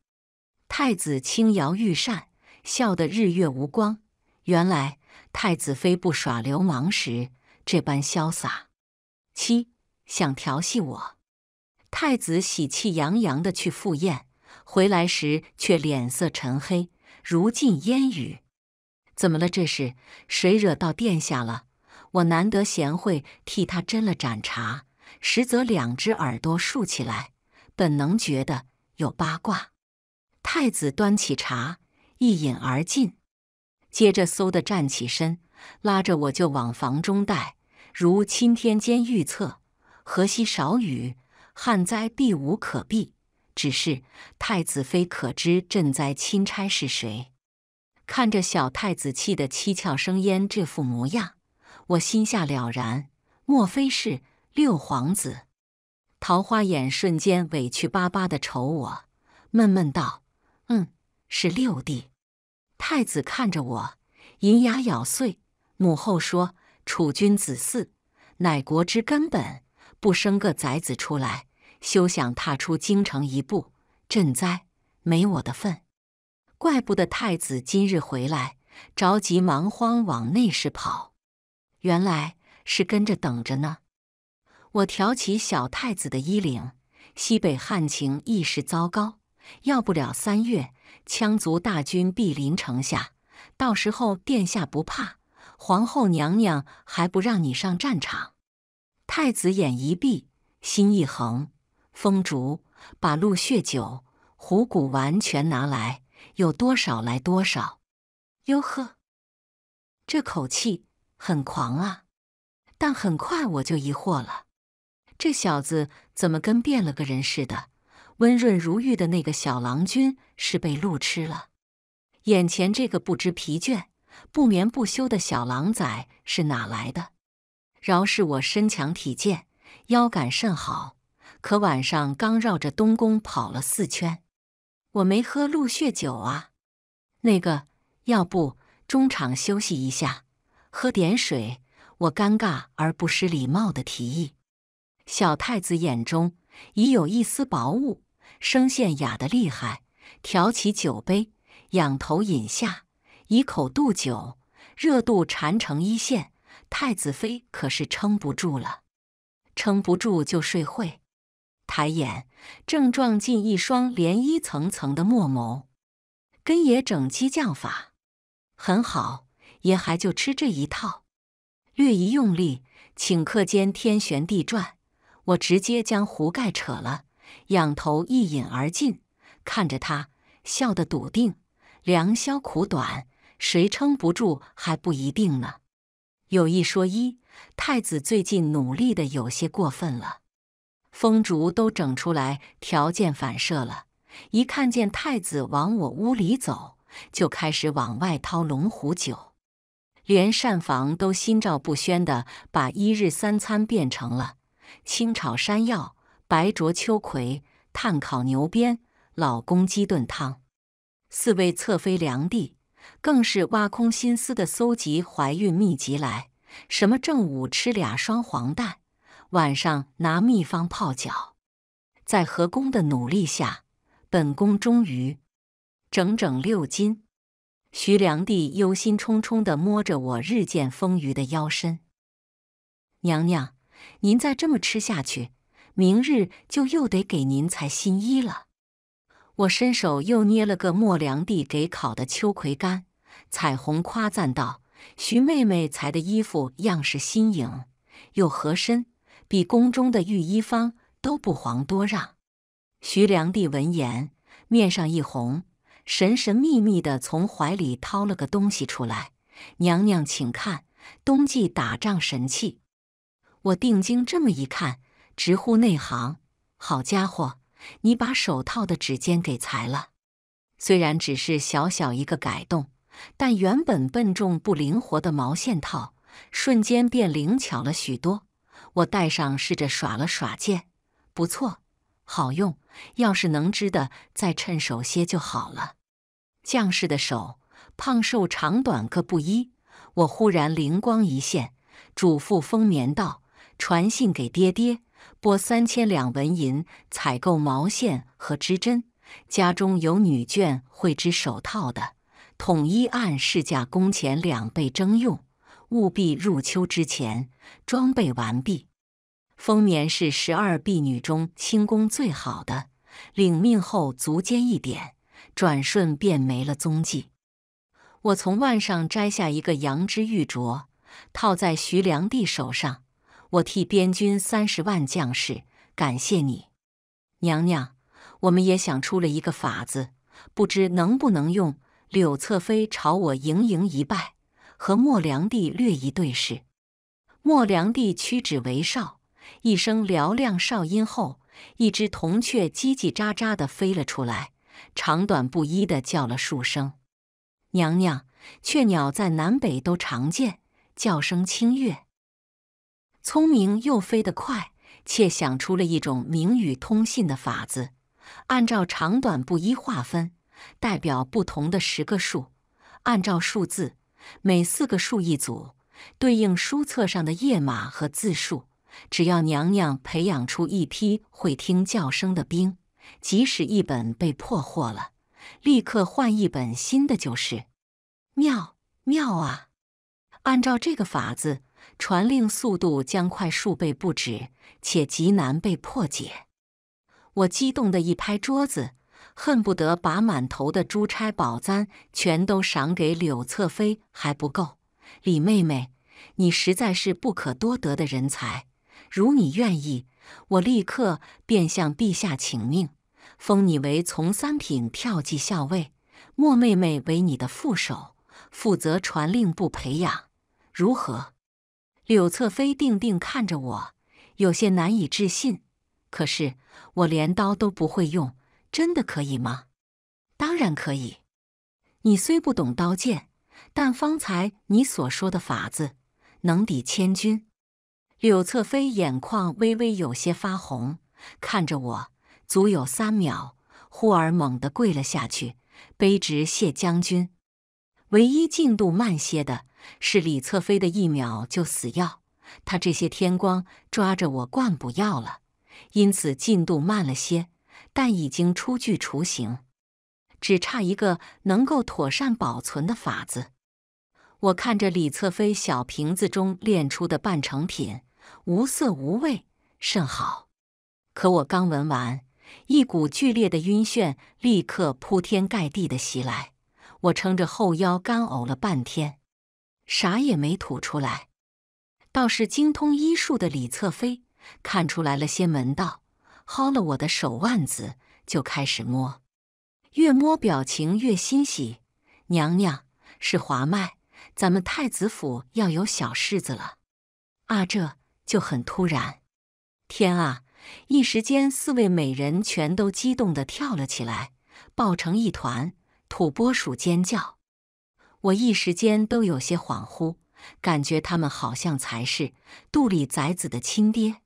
太子轻摇玉扇，笑得日月无光。原来太子妃不耍流氓时这般潇洒。七，想调戏我。太子喜气洋洋地去赴宴，回来时却脸色沉黑，如浸烟雨。怎么了这是？谁惹到殿下了？我难得贤惠，替他斟了盏茶，实则两只耳朵竖起来，本能觉得有八卦。太子端起茶，一饮而尽，接着嗖地站起身，拉着我就往房中带。如钦天监预测，河西少雨，旱灾避无可避。只是太子妃可知赈灾钦差是谁？看着小太子气得七窍生烟这副模样，我心下了然，莫非是六皇子？桃花眼瞬间委屈巴巴地瞅我，闷闷道：“嗯，是六弟。”太子看着我，银牙咬碎，母后说：“储君子嗣，乃国之根本，不生个崽子出来，休想踏出京城一步。赈灾没我的份。”怪不得太子今日回来着急忙慌往内室跑，原来是跟着等着呢。我挑起小太子的衣领，西北旱情一时糟糕，要不了三月，羌族大军必临城下，到时候殿下不怕，皇后娘娘还不让你上战场。太子眼一闭，心一横，风烛把鹿血酒、虎骨丸全拿来，有多少来多少。哟呵，这口气很狂啊！但很快我就疑惑了，这小子怎么跟变了个人似的？温润如玉的那个小郎君是被鹿吃了，眼前这个不知疲倦、不眠不休的小狼崽是哪来的？饶是我身强体健，腰感甚好，可晚上刚绕着东宫跑了四圈。我没喝鹿血酒啊。那个，要不中场休息一下，喝点水？我尴尬而不失礼貌的提议。小太子眼中已有一丝薄雾，声线哑得厉害，挑起酒杯，仰头饮下，以口渡酒，热度缠成一线。太子妃可是撑不住了，撑不住就睡会。抬眼正撞进一双涟漪层层的墨眸。跟爷整鸡酱法很好，爷还就吃这一套。略一用力，顷刻间天旋地转，我直接将壶盖扯了，仰头一饮而尽。看着他笑得笃定，良宵苦短，谁撑不住还不一定呢。有一说一，太子最近努力的有些过分了，风烛都整出来条件反射了，一看见太子往我屋里走，就开始往外掏龙虎酒，连膳房都心照不宣的把一日三餐变成了清炒山药、白灼秋葵、炭烤牛鞭、老公鸡炖汤。四位侧妃良娣更是挖空心思的搜集怀孕秘籍来，什么正午吃俩双黄蛋，晚上拿秘方泡脚。在何公的努力下，本宫终于整整六斤徐良娣忧心忡忡地摸着我日渐丰腴的腰身。娘娘，您再这么吃下去，明日就又得给您裁新衣了。我伸手又捏了个莫良娣给烤的秋葵干，彩虹夸赞道：“徐妹妹裁的衣服样式新颖，又合身，比宫中的御衣坊都不遑多让。”徐良娣闻言，面上一红，神神秘秘地从怀里掏了个东西出来。娘娘请看，冬季打仗神器。我定睛这么一看，直呼内行，好家伙，你把手套的指尖给裁了。虽然只是小小一个改动，但原本笨重不灵活的毛线套瞬间便灵巧了许多。我戴上试着耍了耍剑，不错，好用，要是能织的再趁手些就好了。将士的手，胖瘦长短各不一。我忽然灵光一现，嘱咐丰棉道：“传信给爹爹，拨三千两文银采购毛线和织针。家中有女眷会织手套的，统一按市价工钱两倍征用，务必入秋之前装备完毕。”丰棉是十二婢女中轻功最好的，领命后足尖一点，转瞬便没了踪迹。我从腕上摘下一个羊脂玉镯，套在徐良娣手上。我替边军三十万将士感谢你，娘娘。我们也想出了一个法子，不知能不能用。柳侧妃朝我盈盈一拜，和莫良娣略一对视。莫良娣屈指为哨，一声嘹亮哨音后，一只铜雀叽叽喳喳地飞了出来，长短不一地叫了数声。娘娘，雀鸟在南北都常见，叫声清越。聪明又飞得快，且想出了一种明语通信的法子，按照长短不一划分，代表不同的十个数，按照数字，每四个数一组，对应书册上的页码和字数。只要娘娘培养出一批会听叫声的兵，即使一本被破获了，立刻换一本新的就是。妙妙啊！按照这个法子，传令速度将快数倍不止，且极难被破解。我激动地一拍桌子，恨不得把满头的珠钗宝簪全都赏给柳侧妃还不够。李妹妹，你实在是不可多得的人才，如你愿意，我立刻便向陛下请命，封你为从三品骠骑校尉，莫妹妹为你的副手，负责传令部培养，如何？柳侧妃定定看着我，有些难以置信。可是我连刀都不会用，真的可以吗？当然可以。你虽不懂刀剑，但方才你所说的法子能抵千军。柳侧妃眼眶微微有些发红，看着我足有三秒，忽而猛地跪了下去，卑职谢将军。唯一进度慢些的是李侧妃的一秒就死药，她这些天光抓着我灌补药了，因此进度慢了些，但已经初具雏形，只差一个能够妥善保存的法子。我看着李侧妃小瓶子中炼出的半成品，无色无味，甚好。可我刚闻完，一股剧烈的晕眩立刻铺天盖地地袭来，我撑着后腰干呕了半天，啥也没吐出来。倒是精通医术的李侧妃看出来了些门道，薅了我的手腕子就开始摸，越摸表情越欣喜。娘娘，是华脉，咱们太子府要有小世子了啊！这就很突然。天啊！一时间四位美人全都激动地跳了起来，抱成一团，土拨鼠尖叫。我一时间都有些恍惚，感觉他们好像才是肚里崽子的亲爹。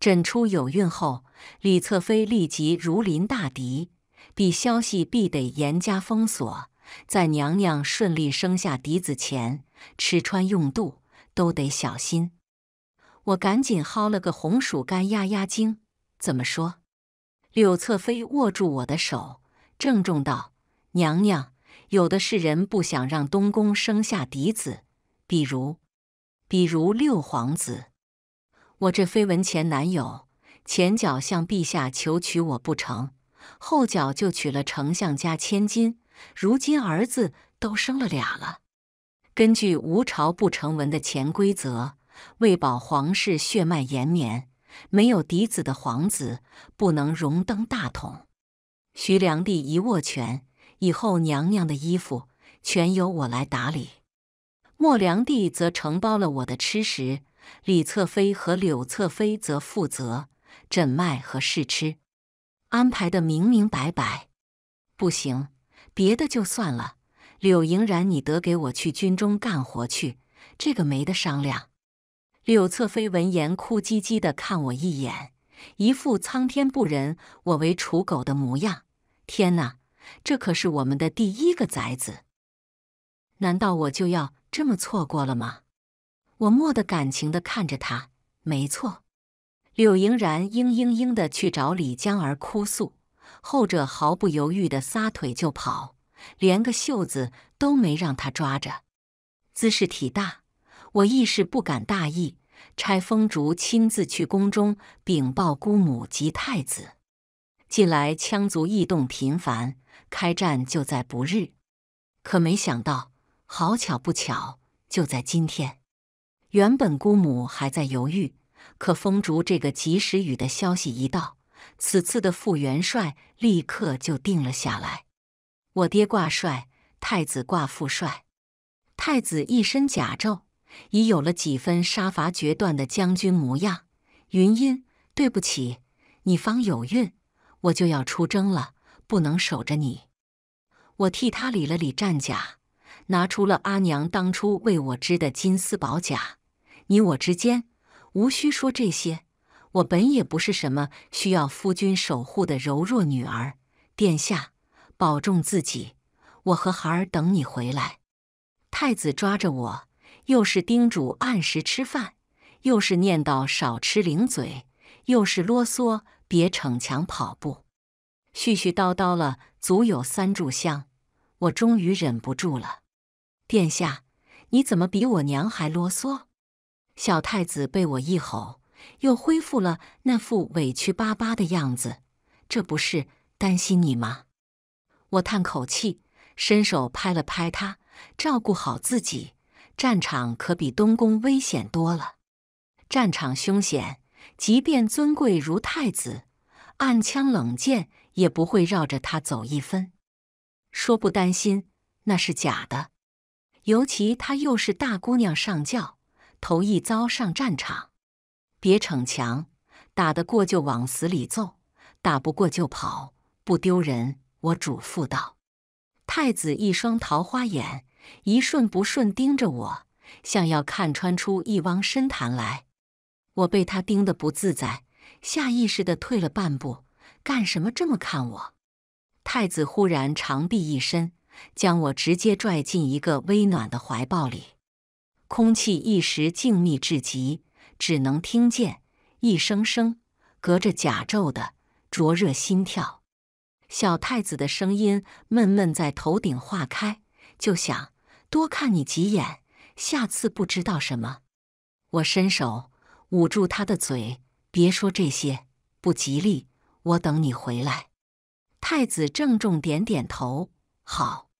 诊出有孕后，李侧妃立即如临大敌，比消息必得严加封锁，在娘娘顺利生下嫡子前，吃穿用度都得小心。我赶紧薅了个红薯干压压惊。怎么说？柳侧妃握住我的手，郑重道：“娘娘，有的是人不想让东宫生下嫡子，比如，比如六皇子。我这绯闻前男友，前脚向陛下求娶我不成，后脚就娶了丞相家千金，如今儿子都生了俩了。根据吴朝不成文的潜规则，为保皇室血脉延绵，没有嫡子的皇子不能荣登大统。徐良娣一握拳，以后娘娘的衣服全由我来打理。莫良娣则承包了我的吃食，李侧妃和柳侧妃则负责诊脉和试吃，安排的明明白白。不行，别的就算了，柳莹然你得给我去军中干活去，这个没得商量。柳侧妃闻言哭唧唧地看我一眼，一副苍天不仁，我为刍狗的模样。天哪，这可是我们的第一个崽子，难道我就要这么错过了吗？我莫得感情地看着他。没错，柳莹然嘤嘤嘤地去找李江儿哭诉，后者毫不犹豫地撒腿就跑，连个袖子都没让他抓着。姿势体大，我一时不敢大意，差风竹亲自去宫中禀报姑母及太子。近来羌族异动频繁，开战就在不日，可没想到好巧不巧，就在今天。原本姑母还在犹豫，可风竹这个及时雨的消息一到，此次的副元帅立刻就定了下来。我爹挂帅，太子挂副帅。太子一身甲胄，已有了几分杀伐决断的将军模样。云音，对不起，你方有孕，我就要出征了，不能守着你。我替他理了理战甲，拿出了阿娘当初为我织的金丝宝甲。你我之间无需说这些，我本也不是什么需要夫君守护的柔弱女儿。殿下，保重自己，我和孩儿等你回来。太子抓着我，又是叮嘱按时吃饭，又是念叨少吃零嘴，又是啰嗦别逞强跑步，絮絮叨叨了足有三炷香。我终于忍不住了。殿下，你怎么比我娘还啰嗦？小太子被我一吼，又恢复了那副委屈巴巴的样子。这不是担心你吗？我叹口气，伸手拍了拍他，照顾好自己。战场可比东宫危险多了。战场凶险，即便尊贵如太子，暗枪冷箭也不会绕着他走一分。说不担心那是假的，尤其她又是大姑娘上轿，头一遭上战场。别逞强，打得过就往死里揍，打不过就跑，不丢人。我嘱咐道。太子一双桃花眼一瞬不瞬盯着我，想要看穿出一汪深潭来。我被他盯得不自在，下意识地退了半步。干什么这么看我？太子忽然长臂一伸，将我直接拽进一个微暖的怀抱里。空气一时静谧至极，只能听见一声声隔着甲胄的灼热心跳。小太子的声音闷闷在头顶化开，就想多看你几眼，下次不知道什么。我伸手捂住他的嘴，别说这些，不吉利，我等你回来。太子郑重点点头，好。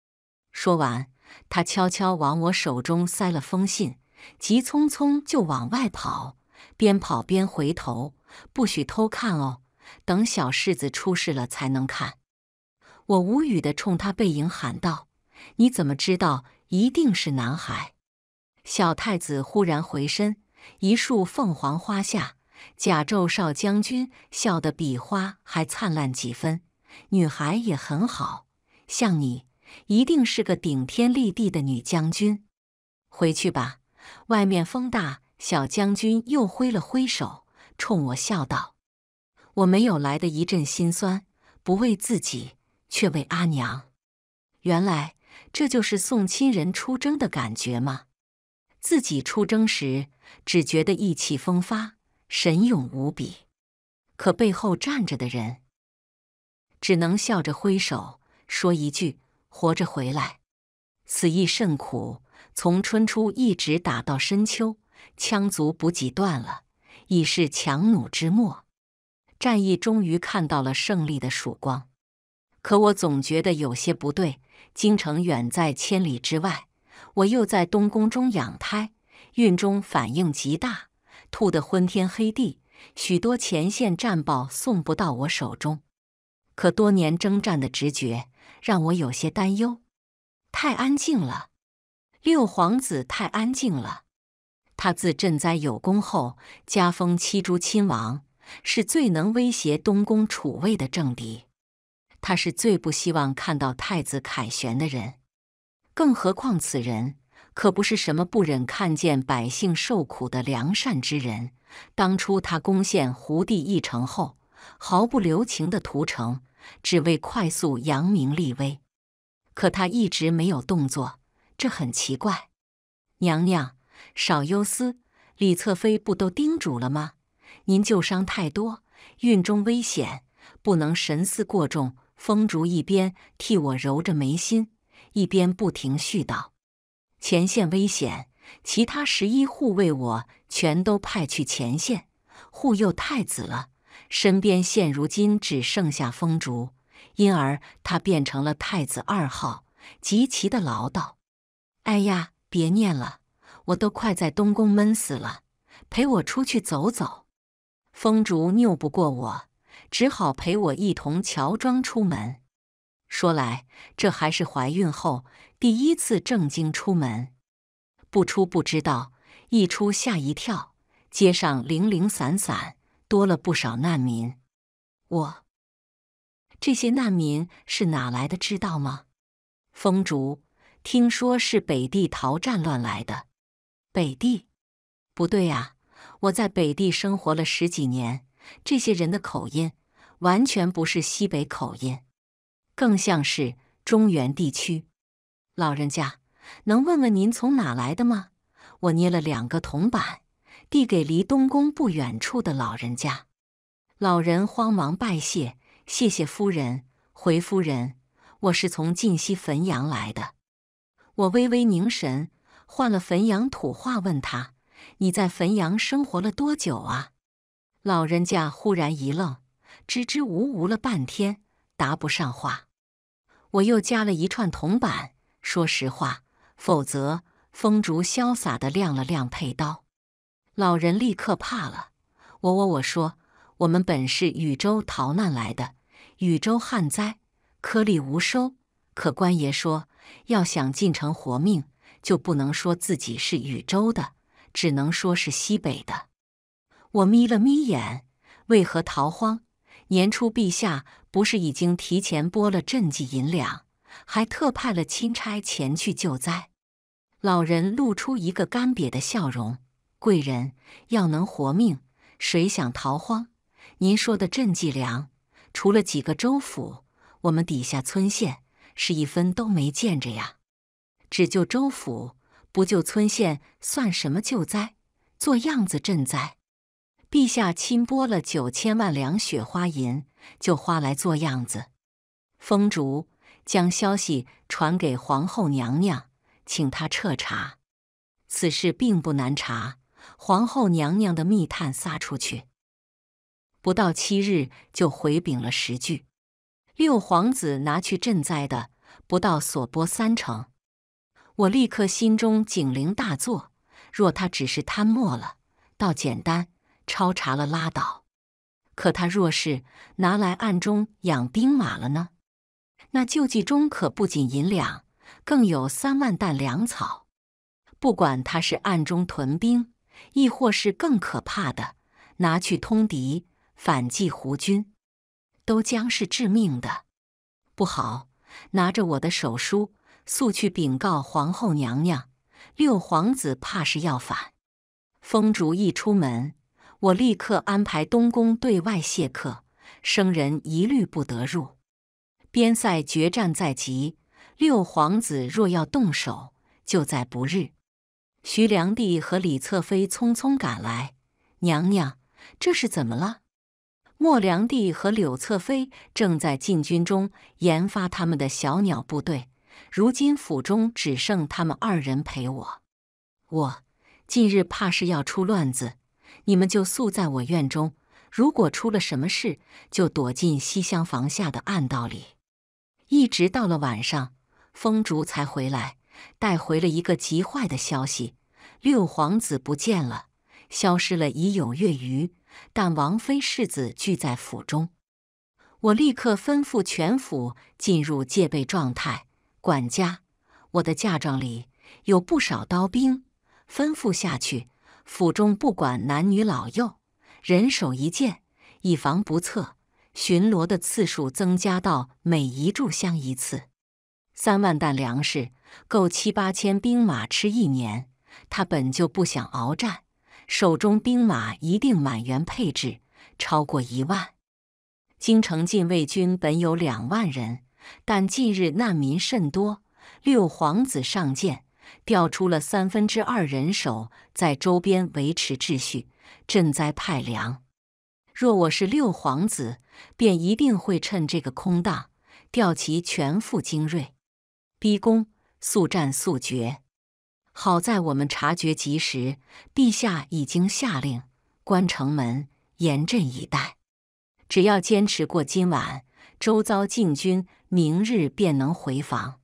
说完，他悄悄往我手中塞了封信，急匆匆就往外跑，边跑边回头，不许偷看哦，等小世子出事了才能看。我无语地冲他背影喊道：你怎么知道一定是男孩？小太子忽然回身，一束凤凰花下，甲胄少将军笑得比花还灿烂几分。女孩也很好，像你一定是个顶天立地的女将军。回去吧，外面风大。小将军又挥了挥手，冲我笑道。我没有来的一阵心酸，不为自己，却为阿娘。原来这就是送亲人出征的感觉吗？自己出征时只觉得意气风发，神勇无比，可背后站着的人只能笑着挥手，说一句活着回来。此役甚苦，从春初一直打到深秋，羌族补给断了，已是强弩之末。战役终于看到了胜利的曙光，可我总觉得有些不对。京城远在千里之外，我又在东宫中养胎，孕中反应极大，吐得昏天黑地，许多前线战报送不到我手中。可多年征战的直觉让我有些担忧，太安静了，六皇子太安静了。他自赈灾有功后，加封七诸亲王，是最能威胁东宫储位的政敌。他是最不希望看到太子凯旋的人，更何况此人可不是什么不忍看见百姓受苦的良善之人。当初他攻陷胡地一城后，毫不留情地屠城，只为快速扬名立威。可他一直没有动作，这很奇怪。娘娘，少忧思，李侧妃不都叮嘱了吗？您旧伤太多，孕中危险，不能神思过重。风烛一边替我揉着眉心，一边不停絮道：前线危险，其他十一护卫我全都派去前线护佑太子了。身边现如今只剩下风烛，因而他变成了太子二号，极其的唠叨。哎呀，别念了，我都快在东宫闷死了，陪我出去走走。风烛拗不过我，只好陪我一同乔装出门。说来，这还是怀孕后第一次正经出门。不出不知道，一出吓一跳，街上零零散散，多了不少难民。我，这些难民是哪来的知道吗？风烛，听说是北地逃战乱来的。北地？不对呀，我在北地生活了十几年，这些人的口音完全不是西北口音，更像是中原地区。老人家，能问问您从哪来的吗？我捏了两个铜板，递给离东宫不远处的老人家。老人慌忙拜谢，谢谢夫人。回夫人，我是从晋西汾阳来的。我微微凝神，换了汾阳土话问他：你在汾阳生活了多久啊？老人家忽然一愣，支支吾吾了半天，答不上话。我又加了一串铜板，说实话，否则。风烛潇洒地亮了亮佩刀。老人立刻怕了。我我我说，我们本是禹州逃难来的，禹州旱灾，颗粒无收。可官爷说，要想进城活命，就不能说自己是禹州的，只能说是西北的。我眯了眯眼，为何逃荒？年初陛下不是已经提前拨了赈济银两，还特派了钦差前去救灾。老人露出一个干瘪的笑容：贵人要能活命，谁想逃荒？您说的赈济粮，除了几个州府，我们底下村县是一分都没见着呀。只救州府，不救村县，算什么救灾？做样子赈灾。陛下亲拨了九千万两雪花银，就花来做样子。风烛将消息传给皇后娘娘，请她彻查。此事并不难查，皇后娘娘的密探撒出去，不到七日就回禀了十句。六皇子拿去赈灾的，不到所拨三成。我立刻心中警铃大作，若他只是贪墨了，倒简单。抄查了拉倒，可他若是拿来暗中养兵马了呢？那救济中可不仅银两，更有三万担粮草。不管他是暗中屯兵，亦或是更可怕的拿去通敌反击胡军，都将是致命的。不好，拿着我的手书速去禀告皇后娘娘，六皇子怕是要反。风烛一出门，我立刻安排东宫对外谢客，生人一律不得入。边塞决战在即，六皇子若要动手，就在不日。徐良娣和李侧妃匆匆赶来：娘娘，这是怎么了？莫良娣和柳侧妃正在进军中研发他们的小鸟部队，如今府中只剩他们二人陪我。我近日怕是要出乱子，你们就宿在我院中。如果出了什么事，就躲进西厢房下的暗道里。”一直到了晚上，风烛才回来，带回了一个极坏的消息：六皇子不见了，消失了已有月余。但王妃世子俱在府中。我立刻吩咐全府进入戒备状态。管家，我的嫁妆里有不少刀兵，吩咐下去，府中不管男女老幼，人手一剑，以防不测。巡逻的次数增加到每一炷香一次。三万担粮食够七八千兵马吃一年。他本就不想鏖战，手中兵马一定满员配置，超过一万。京城禁卫军本有两万人，但近日难民甚多，六皇子上谏，调出了三分之二人手在周边维持秩序，赈灾派粮。若我是六皇子，便一定会趁这个空档调集全副精锐，逼宫速战速决。好在我们察觉及时，陛下已经下令关城门，严阵以待。只要坚持过今晚，周遭禁军明日便能回防。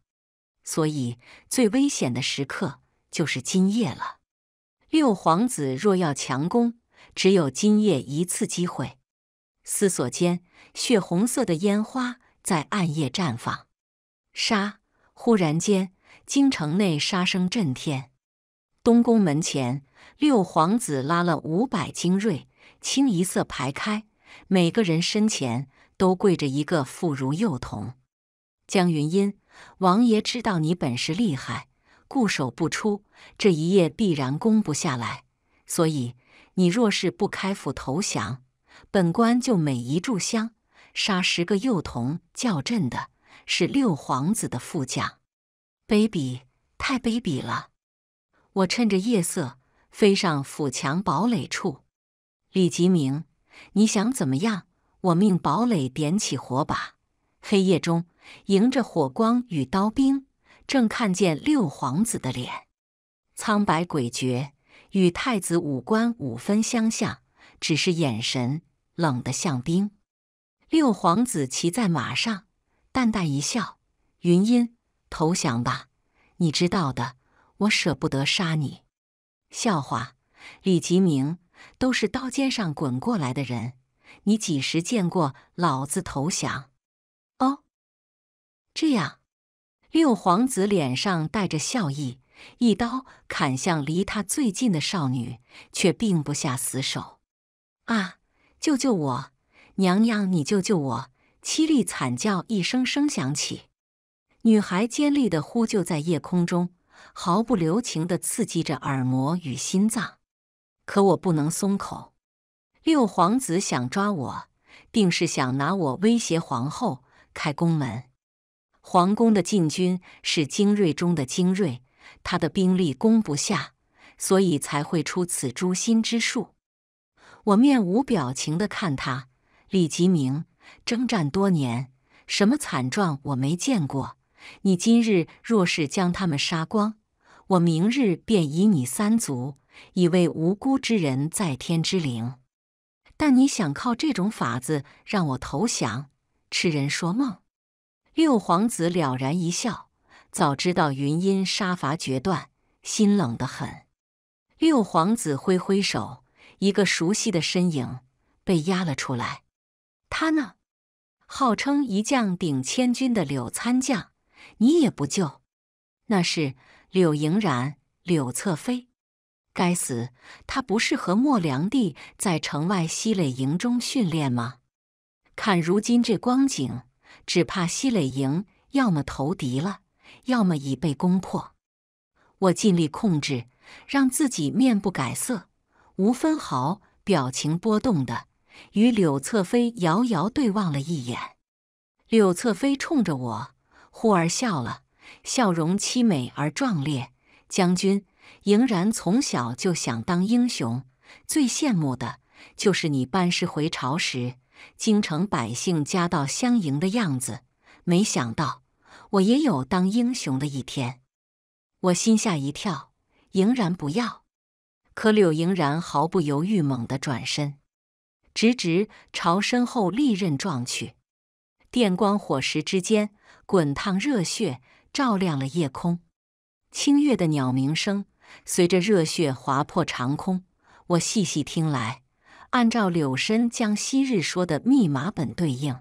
所以最危险的时刻就是今夜了。六皇子若要强攻，只有今夜一次机会。思索间，血红色的烟花在暗夜绽放。杀！忽然间，京城内杀声震天。东宫门前，六皇子拉了五百精锐，清一色排开，每个人身前都跪着一个妇孺幼童。江云音，王爷知道你本事厉害，固守不出，这一夜必然攻不下来，所以你若是不开府投降，本官就每一炷香杀十个幼童。叫阵的是六皇子的副将。卑鄙，太卑鄙了！我趁着夜色飞上府墙堡垒处。李吉明，你想怎么样？我命堡垒点起火把。黑夜中，迎着火光与刀兵，正看见六皇子的脸，苍白诡谲，与太子五官五分相像，只是眼神冷得像冰。六皇子骑在马上，淡淡一笑：“云音，投降吧，你知道的，我舍不得杀你。”笑话，李吉明，都是刀尖上滚过来的人，你几时见过老子投降？哦，这样。六皇子脸上带着笑意，一刀砍向离他最近的少女，却并不下死手。啊！救救我！娘娘，你救救我！凄厉惨叫一声声响起，女孩尖利的呼救在夜空中，毫不留情地刺激着耳膜与心脏。可我不能松口。六皇子想抓我，定是想拿我威胁皇后，开宫门。皇宫的禁军是精锐中的精锐，他的兵力攻不下，所以才会出此诛心之术。我面无表情地看他。李吉明，征战多年，什么惨状我没见过。你今日若是将他们杀光，我明日便以你三族，以为无辜之人在天之灵。但你想靠这种法子让我投降，痴人说梦。六皇子了然一笑，早知道云音杀伐决断，心冷得很。六皇子挥挥手，一个熟悉的身影被压了出来。他呢？号称一将顶千军的柳参将，你也不救。那是柳莹然，柳侧妃。该死，他不是和莫良娣在城外西垒营中训练吗？看如今这光景，只怕西垒营要么投敌了，要么已被攻破。我尽力控制，让自己面不改色，无分毫表情波动的与柳侧妃遥遥对望了一眼。柳侧妃冲着我忽而笑了，笑容凄美而壮烈。将军，莹然从小就想当英雄，最羡慕的就是你班师回朝时，京城百姓夹道相迎的样子。没想到我也有当英雄的一天。我心吓一跳，莹然不要。可柳莹然毫不犹豫，猛地转身，直直朝身后利刃撞去。电光火石之间，滚烫热血照亮了夜空。清越的鸟鸣声随着热血划破长空。我细细听来，按照柳深将昔日说的密码本对应，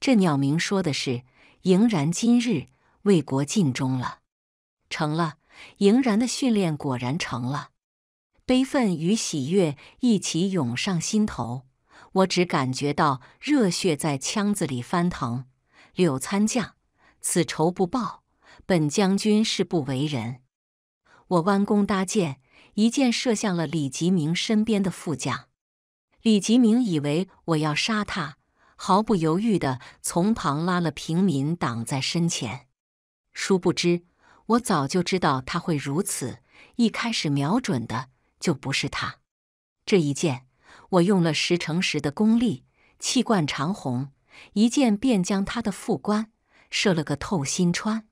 这鸟鸣说的是莹然今日为国尽忠了，成了。莹然的训练果然成了。悲愤与喜悦一起涌上心头，我只感觉到热血在腔子里翻腾。柳参将，此仇不报，本将军誓不为人。我弯弓搭箭，一箭射向了李吉明身边的副将。李吉明以为我要杀他，毫不犹豫地从旁拉了平民挡在身前。殊不知，我早就知道他会如此，一开始瞄准的就不是他。这一箭，我用了十成十的功力，气贯长虹，一箭便将他的副官射了个透心穿，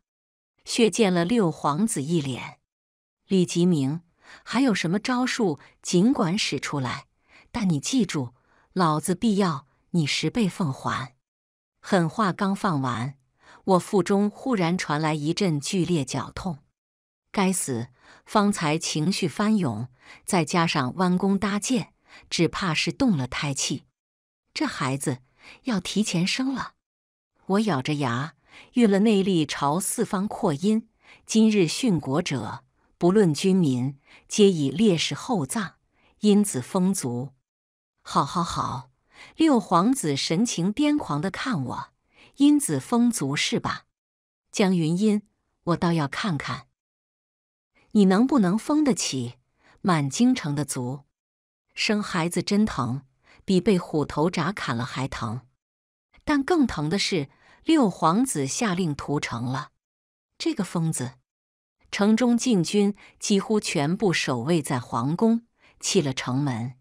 血溅了六皇子一脸。李吉明，还有什么招数尽管使出来，但你记住，老子必要你十倍奉还。狠话刚放完，我腹中忽然传来一阵剧烈绞痛。该死，方才情绪翻涌，再加上弯弓搭箭，只怕是动了胎气。这孩子要提前生了。我咬着牙，运了内力朝四方扩音。今日殉国者，不论军民，皆以烈士厚葬，因子丰足。好好好！六皇子神情癫狂地看我，因子丰足是吧？江云音，我倒要看看你能不能封得起满京城的足。生孩子真疼，比被虎头铡砍了还疼。但更疼的是，六皇子下令屠城了。这个疯子！城中禁军几乎全部守卫在皇宫，弃了城门。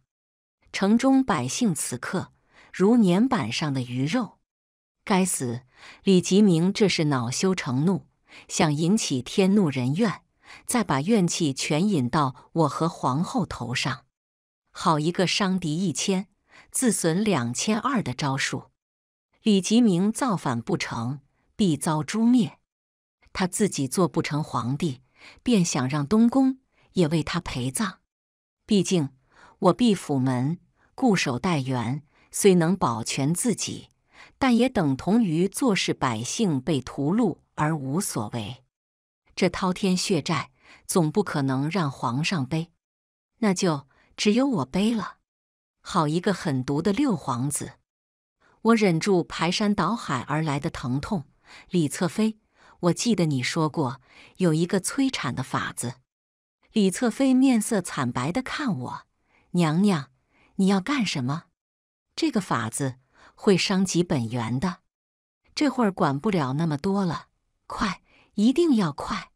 城中百姓此刻如碾板上的鱼肉。该死，李吉明这是恼羞成怒，想引起天怒人怨，再把怨气全引到我和皇后头上。好一个伤敌一千，自损两千二的招数！李吉明造反不成，必遭诛灭。他自己做不成皇帝，便想让东宫也为他陪葬。毕竟我闭府门，固守待援，虽能保全自己，但也等同于坐视百姓被屠戮而无所为。这滔天血债，总不可能让皇上背，那就只有我背了。好一个狠毒的六皇子！我忍住排山倒海而来的疼痛。李侧妃，我记得你说过有一个催产的法子。李侧妃面色惨白地看我，娘娘，你要干什么？这个法子会伤及本源的。这会儿管不了那么多了，快，一定要快！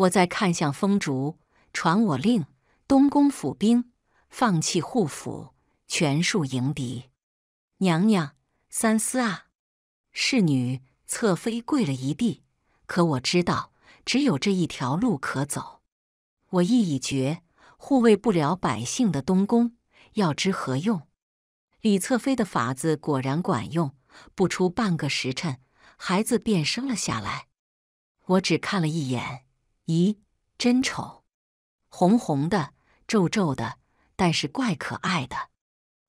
我再看向风烛，传我令，东宫府兵放弃护府，全数迎敌。娘娘，三思啊！侍女侧妃跪了一地，可我知道只有这一条路可走。我意已决，护卫不了百姓的东宫，要之何用？李侧妃的法子果然管用，不出半个时辰，孩子便生了下来。我只看了一眼，咦，真丑，红红的，皱皱的，但是怪可爱的。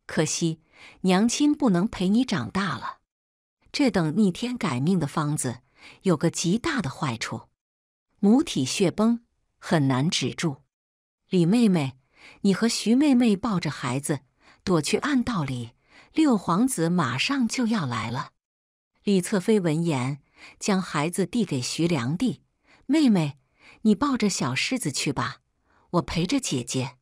可惜娘亲不能陪你长大了。这等逆天改命的方子，有个极大的坏处，母体血崩，很难止住。李妹妹，你和徐妹妹抱着孩子躲去暗道里，六皇子马上就要来了。李侧妃闻言，将孩子递给徐良娣，妹妹，你抱着小狮子去吧，我陪着姐姐。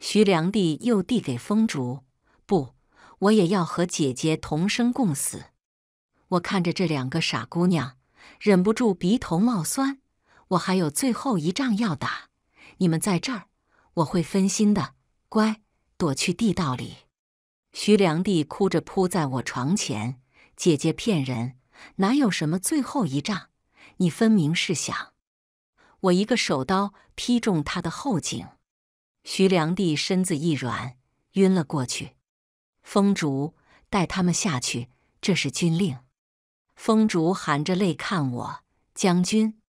徐良娣又递给风烛，不，我也要和姐姐同生共死。我看着这两个傻姑娘，忍不住鼻头冒酸。我还有最后一仗要打，你们在这儿，我会分心的，乖，躲去地道里。徐良娣哭着扑在我床前，姐姐骗人，哪有什么最后一仗，你分明是想……”我一个手刀劈中他的后颈，徐良娣身子一软，晕了过去。风竹，带他们下去，这是军令。风竹含着泪看我，将军。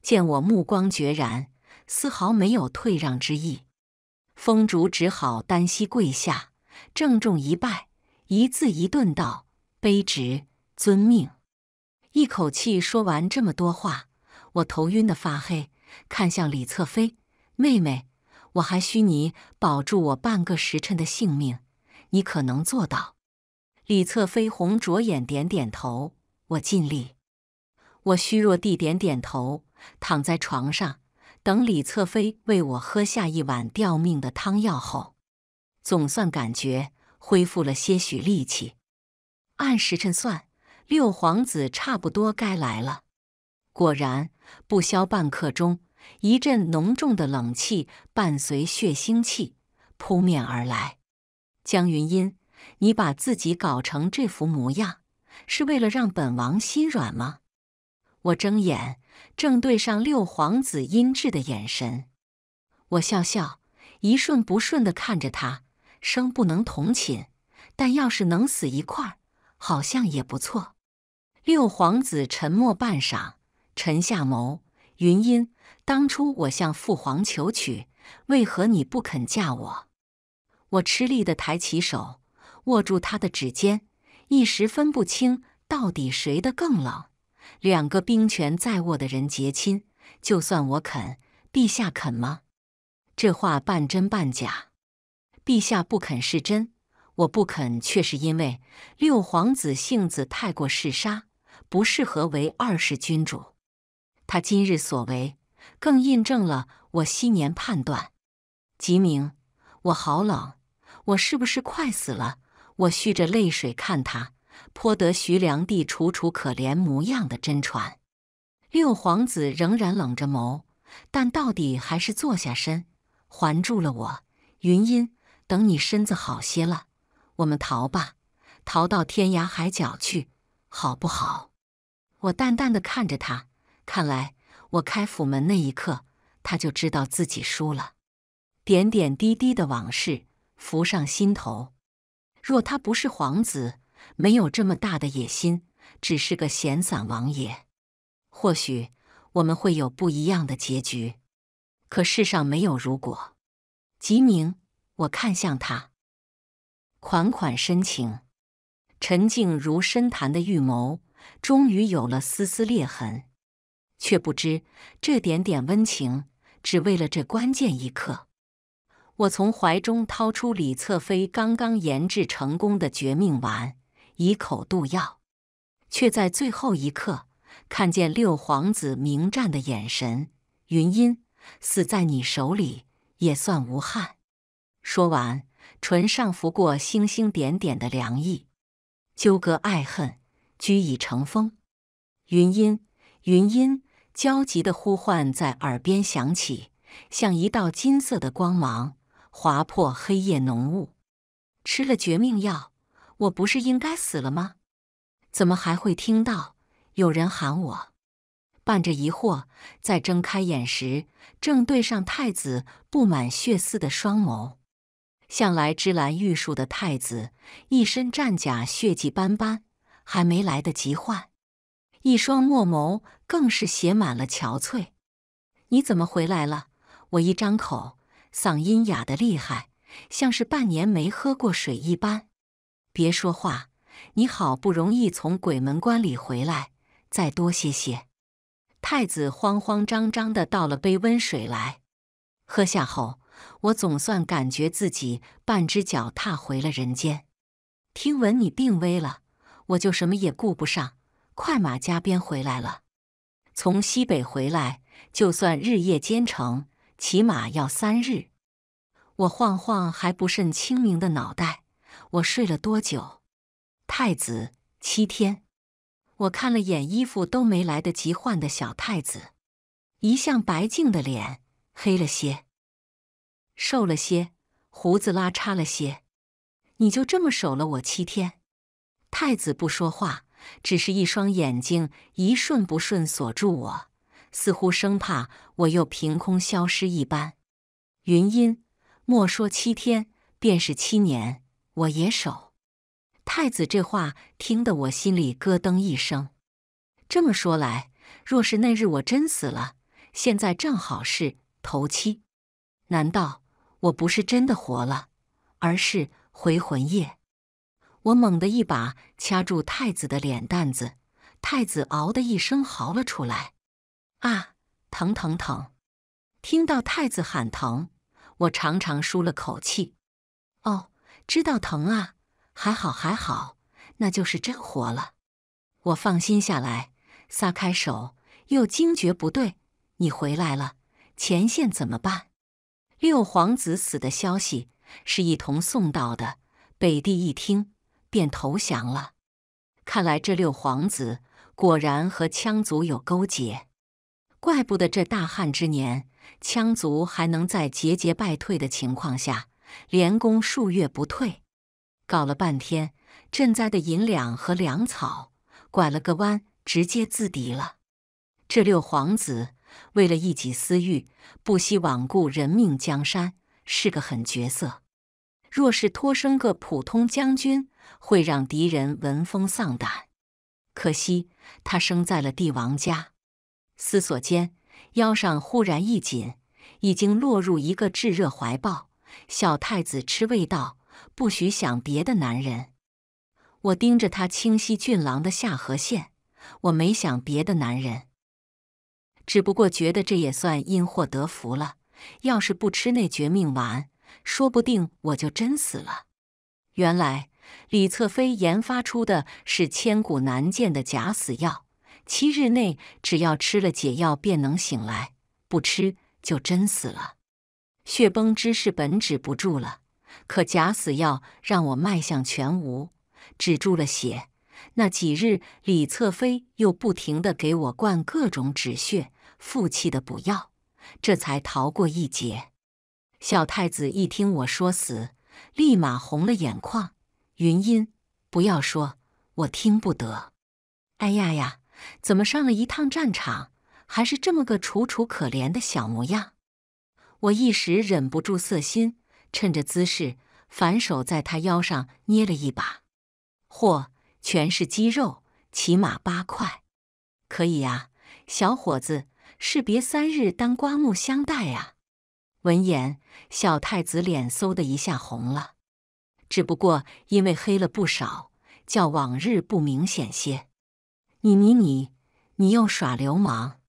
见我目光决然，丝毫没有退让之意。风竹只好单膝跪下，郑重一拜，一字一顿道：“卑职遵命。”一口气说完这么多话，我头晕得发黑，看向李侧飞妹妹，我还需你保住我半个时辰的性命，你可能做到？李侧飞红着眼点点头，我尽力。我虚弱地点点头，躺在床上，等李侧飞为我喝下一碗吊命的汤药后，总算感觉恢复了些许力气。按时辰算，六皇子差不多该来了。果然，不消半刻钟，一阵浓重的冷气伴随血腥气扑面而来。江云音，你把自己搞成这副模样，是为了让本王心软吗？我睁眼，正对上六皇子阴鸷的眼神。我笑笑，一瞬不瞬地看着他，生不能同寝，但要是能死一块儿，好像也不错。六皇子沉默半晌。沉下眸，云音，当初我向父皇求娶，为何你不肯嫁我？我吃力地抬起手，握住他的指尖，一时分不清到底谁的更冷。两个兵权在握的人结亲，就算我肯，陛下肯吗？这话半真半假。陛下不肯是真，我不肯却是因为六皇子性子太过嗜杀，不适合为二世君主。他今日所为，更印证了我昔年判断。吉明，我好冷，我是不是快死了？我蓄着泪水看他，颇得徐良娣楚楚可怜模样的真传。六皇子仍然冷着眸，但到底还是坐下身，环住了我。云音，等你身子好些了，我们逃吧，逃到天涯海角去，好不好？我淡淡地看着他。看来我开府门那一刻，他就知道自己输了。点点滴滴的往事浮上心头。若他不是皇子，没有这么大的野心，只是个闲散王爷，或许我们会有不一样的结局。可世上没有如果。吉明，我看向他，款款深情，沉静如深潭的玉眸终于有了丝丝裂痕。却不知这点点温情，只为了这关键一刻。我从怀中掏出李侧飞刚刚研制成功的绝命丸，以口渡药，却在最后一刻看见六皇子明战的眼神。云音，死在你手里也算无憾。说完，唇上拂过星星点点的凉意。纠葛爱恨，居以成风。云音，云音，焦急的呼唤在耳边响起，像一道金色的光芒，划破黑夜浓雾。吃了绝命药，我不是应该死了吗？怎么还会听到有人喊我？伴着疑惑，在睁开眼时，正对上太子布满血丝的双眸。向来芝兰玉树的太子，一身战甲血迹斑斑，还没来得及换。一双墨眸更是写满了憔悴。你怎么回来了？我一张口，嗓音哑得厉害，像是半年没喝过水一般。别说话，你好不容易从鬼门关里回来，再多歇歇。太子慌慌张张地倒了杯温水来，喝下后，我总算感觉自己半只脚踏回了人间。听闻你病危了，我就什么也顾不上。快马加鞭回来了，从西北回来，就算日夜兼程，起码要三日。我晃晃还不甚清明的脑袋，我睡了多久？太子，七天。我看了眼衣服都没来得及换的小太子，一向白净的脸黑了些，瘦了些，胡子拉碴了些。你就这么守了我七天？太子不说话，只是一双眼睛一瞬不瞬锁住我，似乎生怕我又凭空消失一般。云音，莫说七天，便是七年，我也守。太子这话听得我心里咯噔一声。这么说来，若是那日我真死了，现在正好是头七。难道我不是真的活了，而是回魂夜？我猛地一把掐住太子的脸蛋子，太子嗷的一声嚎了出来。啊，疼疼疼！听到太子喊疼，我长长舒了口气。哦，知道疼啊，还好还好，那就是真活了。我放心下来，撒开手，又惊觉不对，你回来了，前线怎么办？六皇子死的消息是一同送到的，北地一听便投降了。看来这六皇子果然和羌族有勾结，怪不得这大汉之年，羌族还能在节节败退的情况下连攻数月不退。搞了半天，赈灾的银两和粮草拐了个弯，直接自敌了。这六皇子为了一己私欲，不惜罔顾人命江山，是个狠角色。若是托生个普通将军，会让敌人闻风丧胆。可惜他生在了帝王家。思索间，腰上忽然一紧，已经落入一个炙热怀抱。小太子吃味道，不许想别的男人。我盯着他清晰俊朗的下颌线，我没想别的男人，只不过觉得这也算因祸得福了。要是不吃那绝命丸，说不定我就真死了。原来李侧妃研发出的是千古难见的假死药，七日内只要吃了解药便能醒来，不吃就真死了。血崩之势本止不住了，可假死药让我脉象全无，止住了血。那几日李侧妃又不停地给我灌各种止血复气的补药，这才逃过一劫。小太子一听我说死，立马红了眼眶。云音，不要说，我听不得。哎呀呀，怎么上了一趟战场，还是这么个楚楚可怜的小模样？我一时忍不住色心，趁着姿势反手在他腰上捏了一把。嚯，全是肌肉，起码八块。可以啊，小伙子，士别三日，当刮目相待啊。闻言，小太子脸嗖的一下红了，只不过因为黑了不少，较往日不明显些。你你你，你又耍流氓！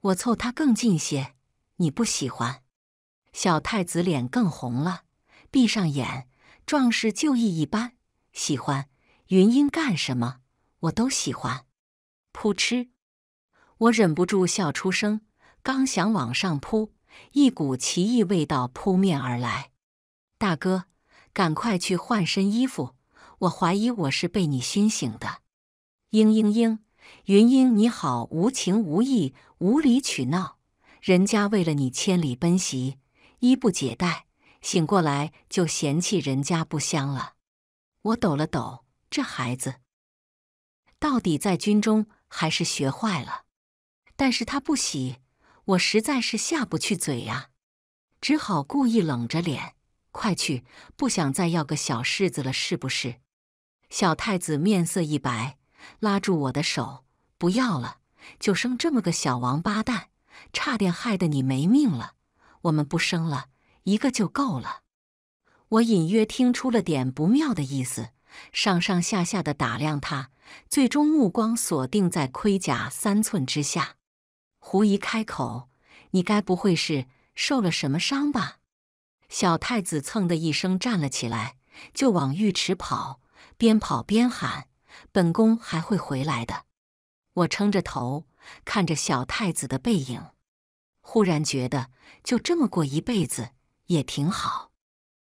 我凑他更近些，你不喜欢。小太子脸更红了，闭上眼，壮士就义一般。喜欢云音干什么，我都喜欢。扑哧，我忍不住笑出声，刚想往上扑，一股奇异味道扑面而来。大哥，赶快去换身衣服，我怀疑我是被你熏醒的。嘤嘤嘤，云音你好无情无义无理取闹，人家为了你千里奔袭，衣不解带，醒过来就嫌弃人家不香了。我抖了抖，这孩子到底在军中还是学坏了。但是他不洗，我实在是下不去嘴呀、啊，只好故意冷着脸，快去，不想再要个小柿子了是不是？小太子面色一白，拉住我的手，不要了，就生这么个小王八蛋，差点害得你没命了，我们不生了，一个就够了。我隐约听出了点不妙的意思，上上下下的打量他，最终目光锁定在盔甲三寸之下。狐疑开口，你该不会是受了什么伤吧？小太子蹭的一声站了起来，就往浴池跑，边跑边喊，本宫还会回来的。我撑着头看着小太子的背影，忽然觉得就这么过一辈子也挺好。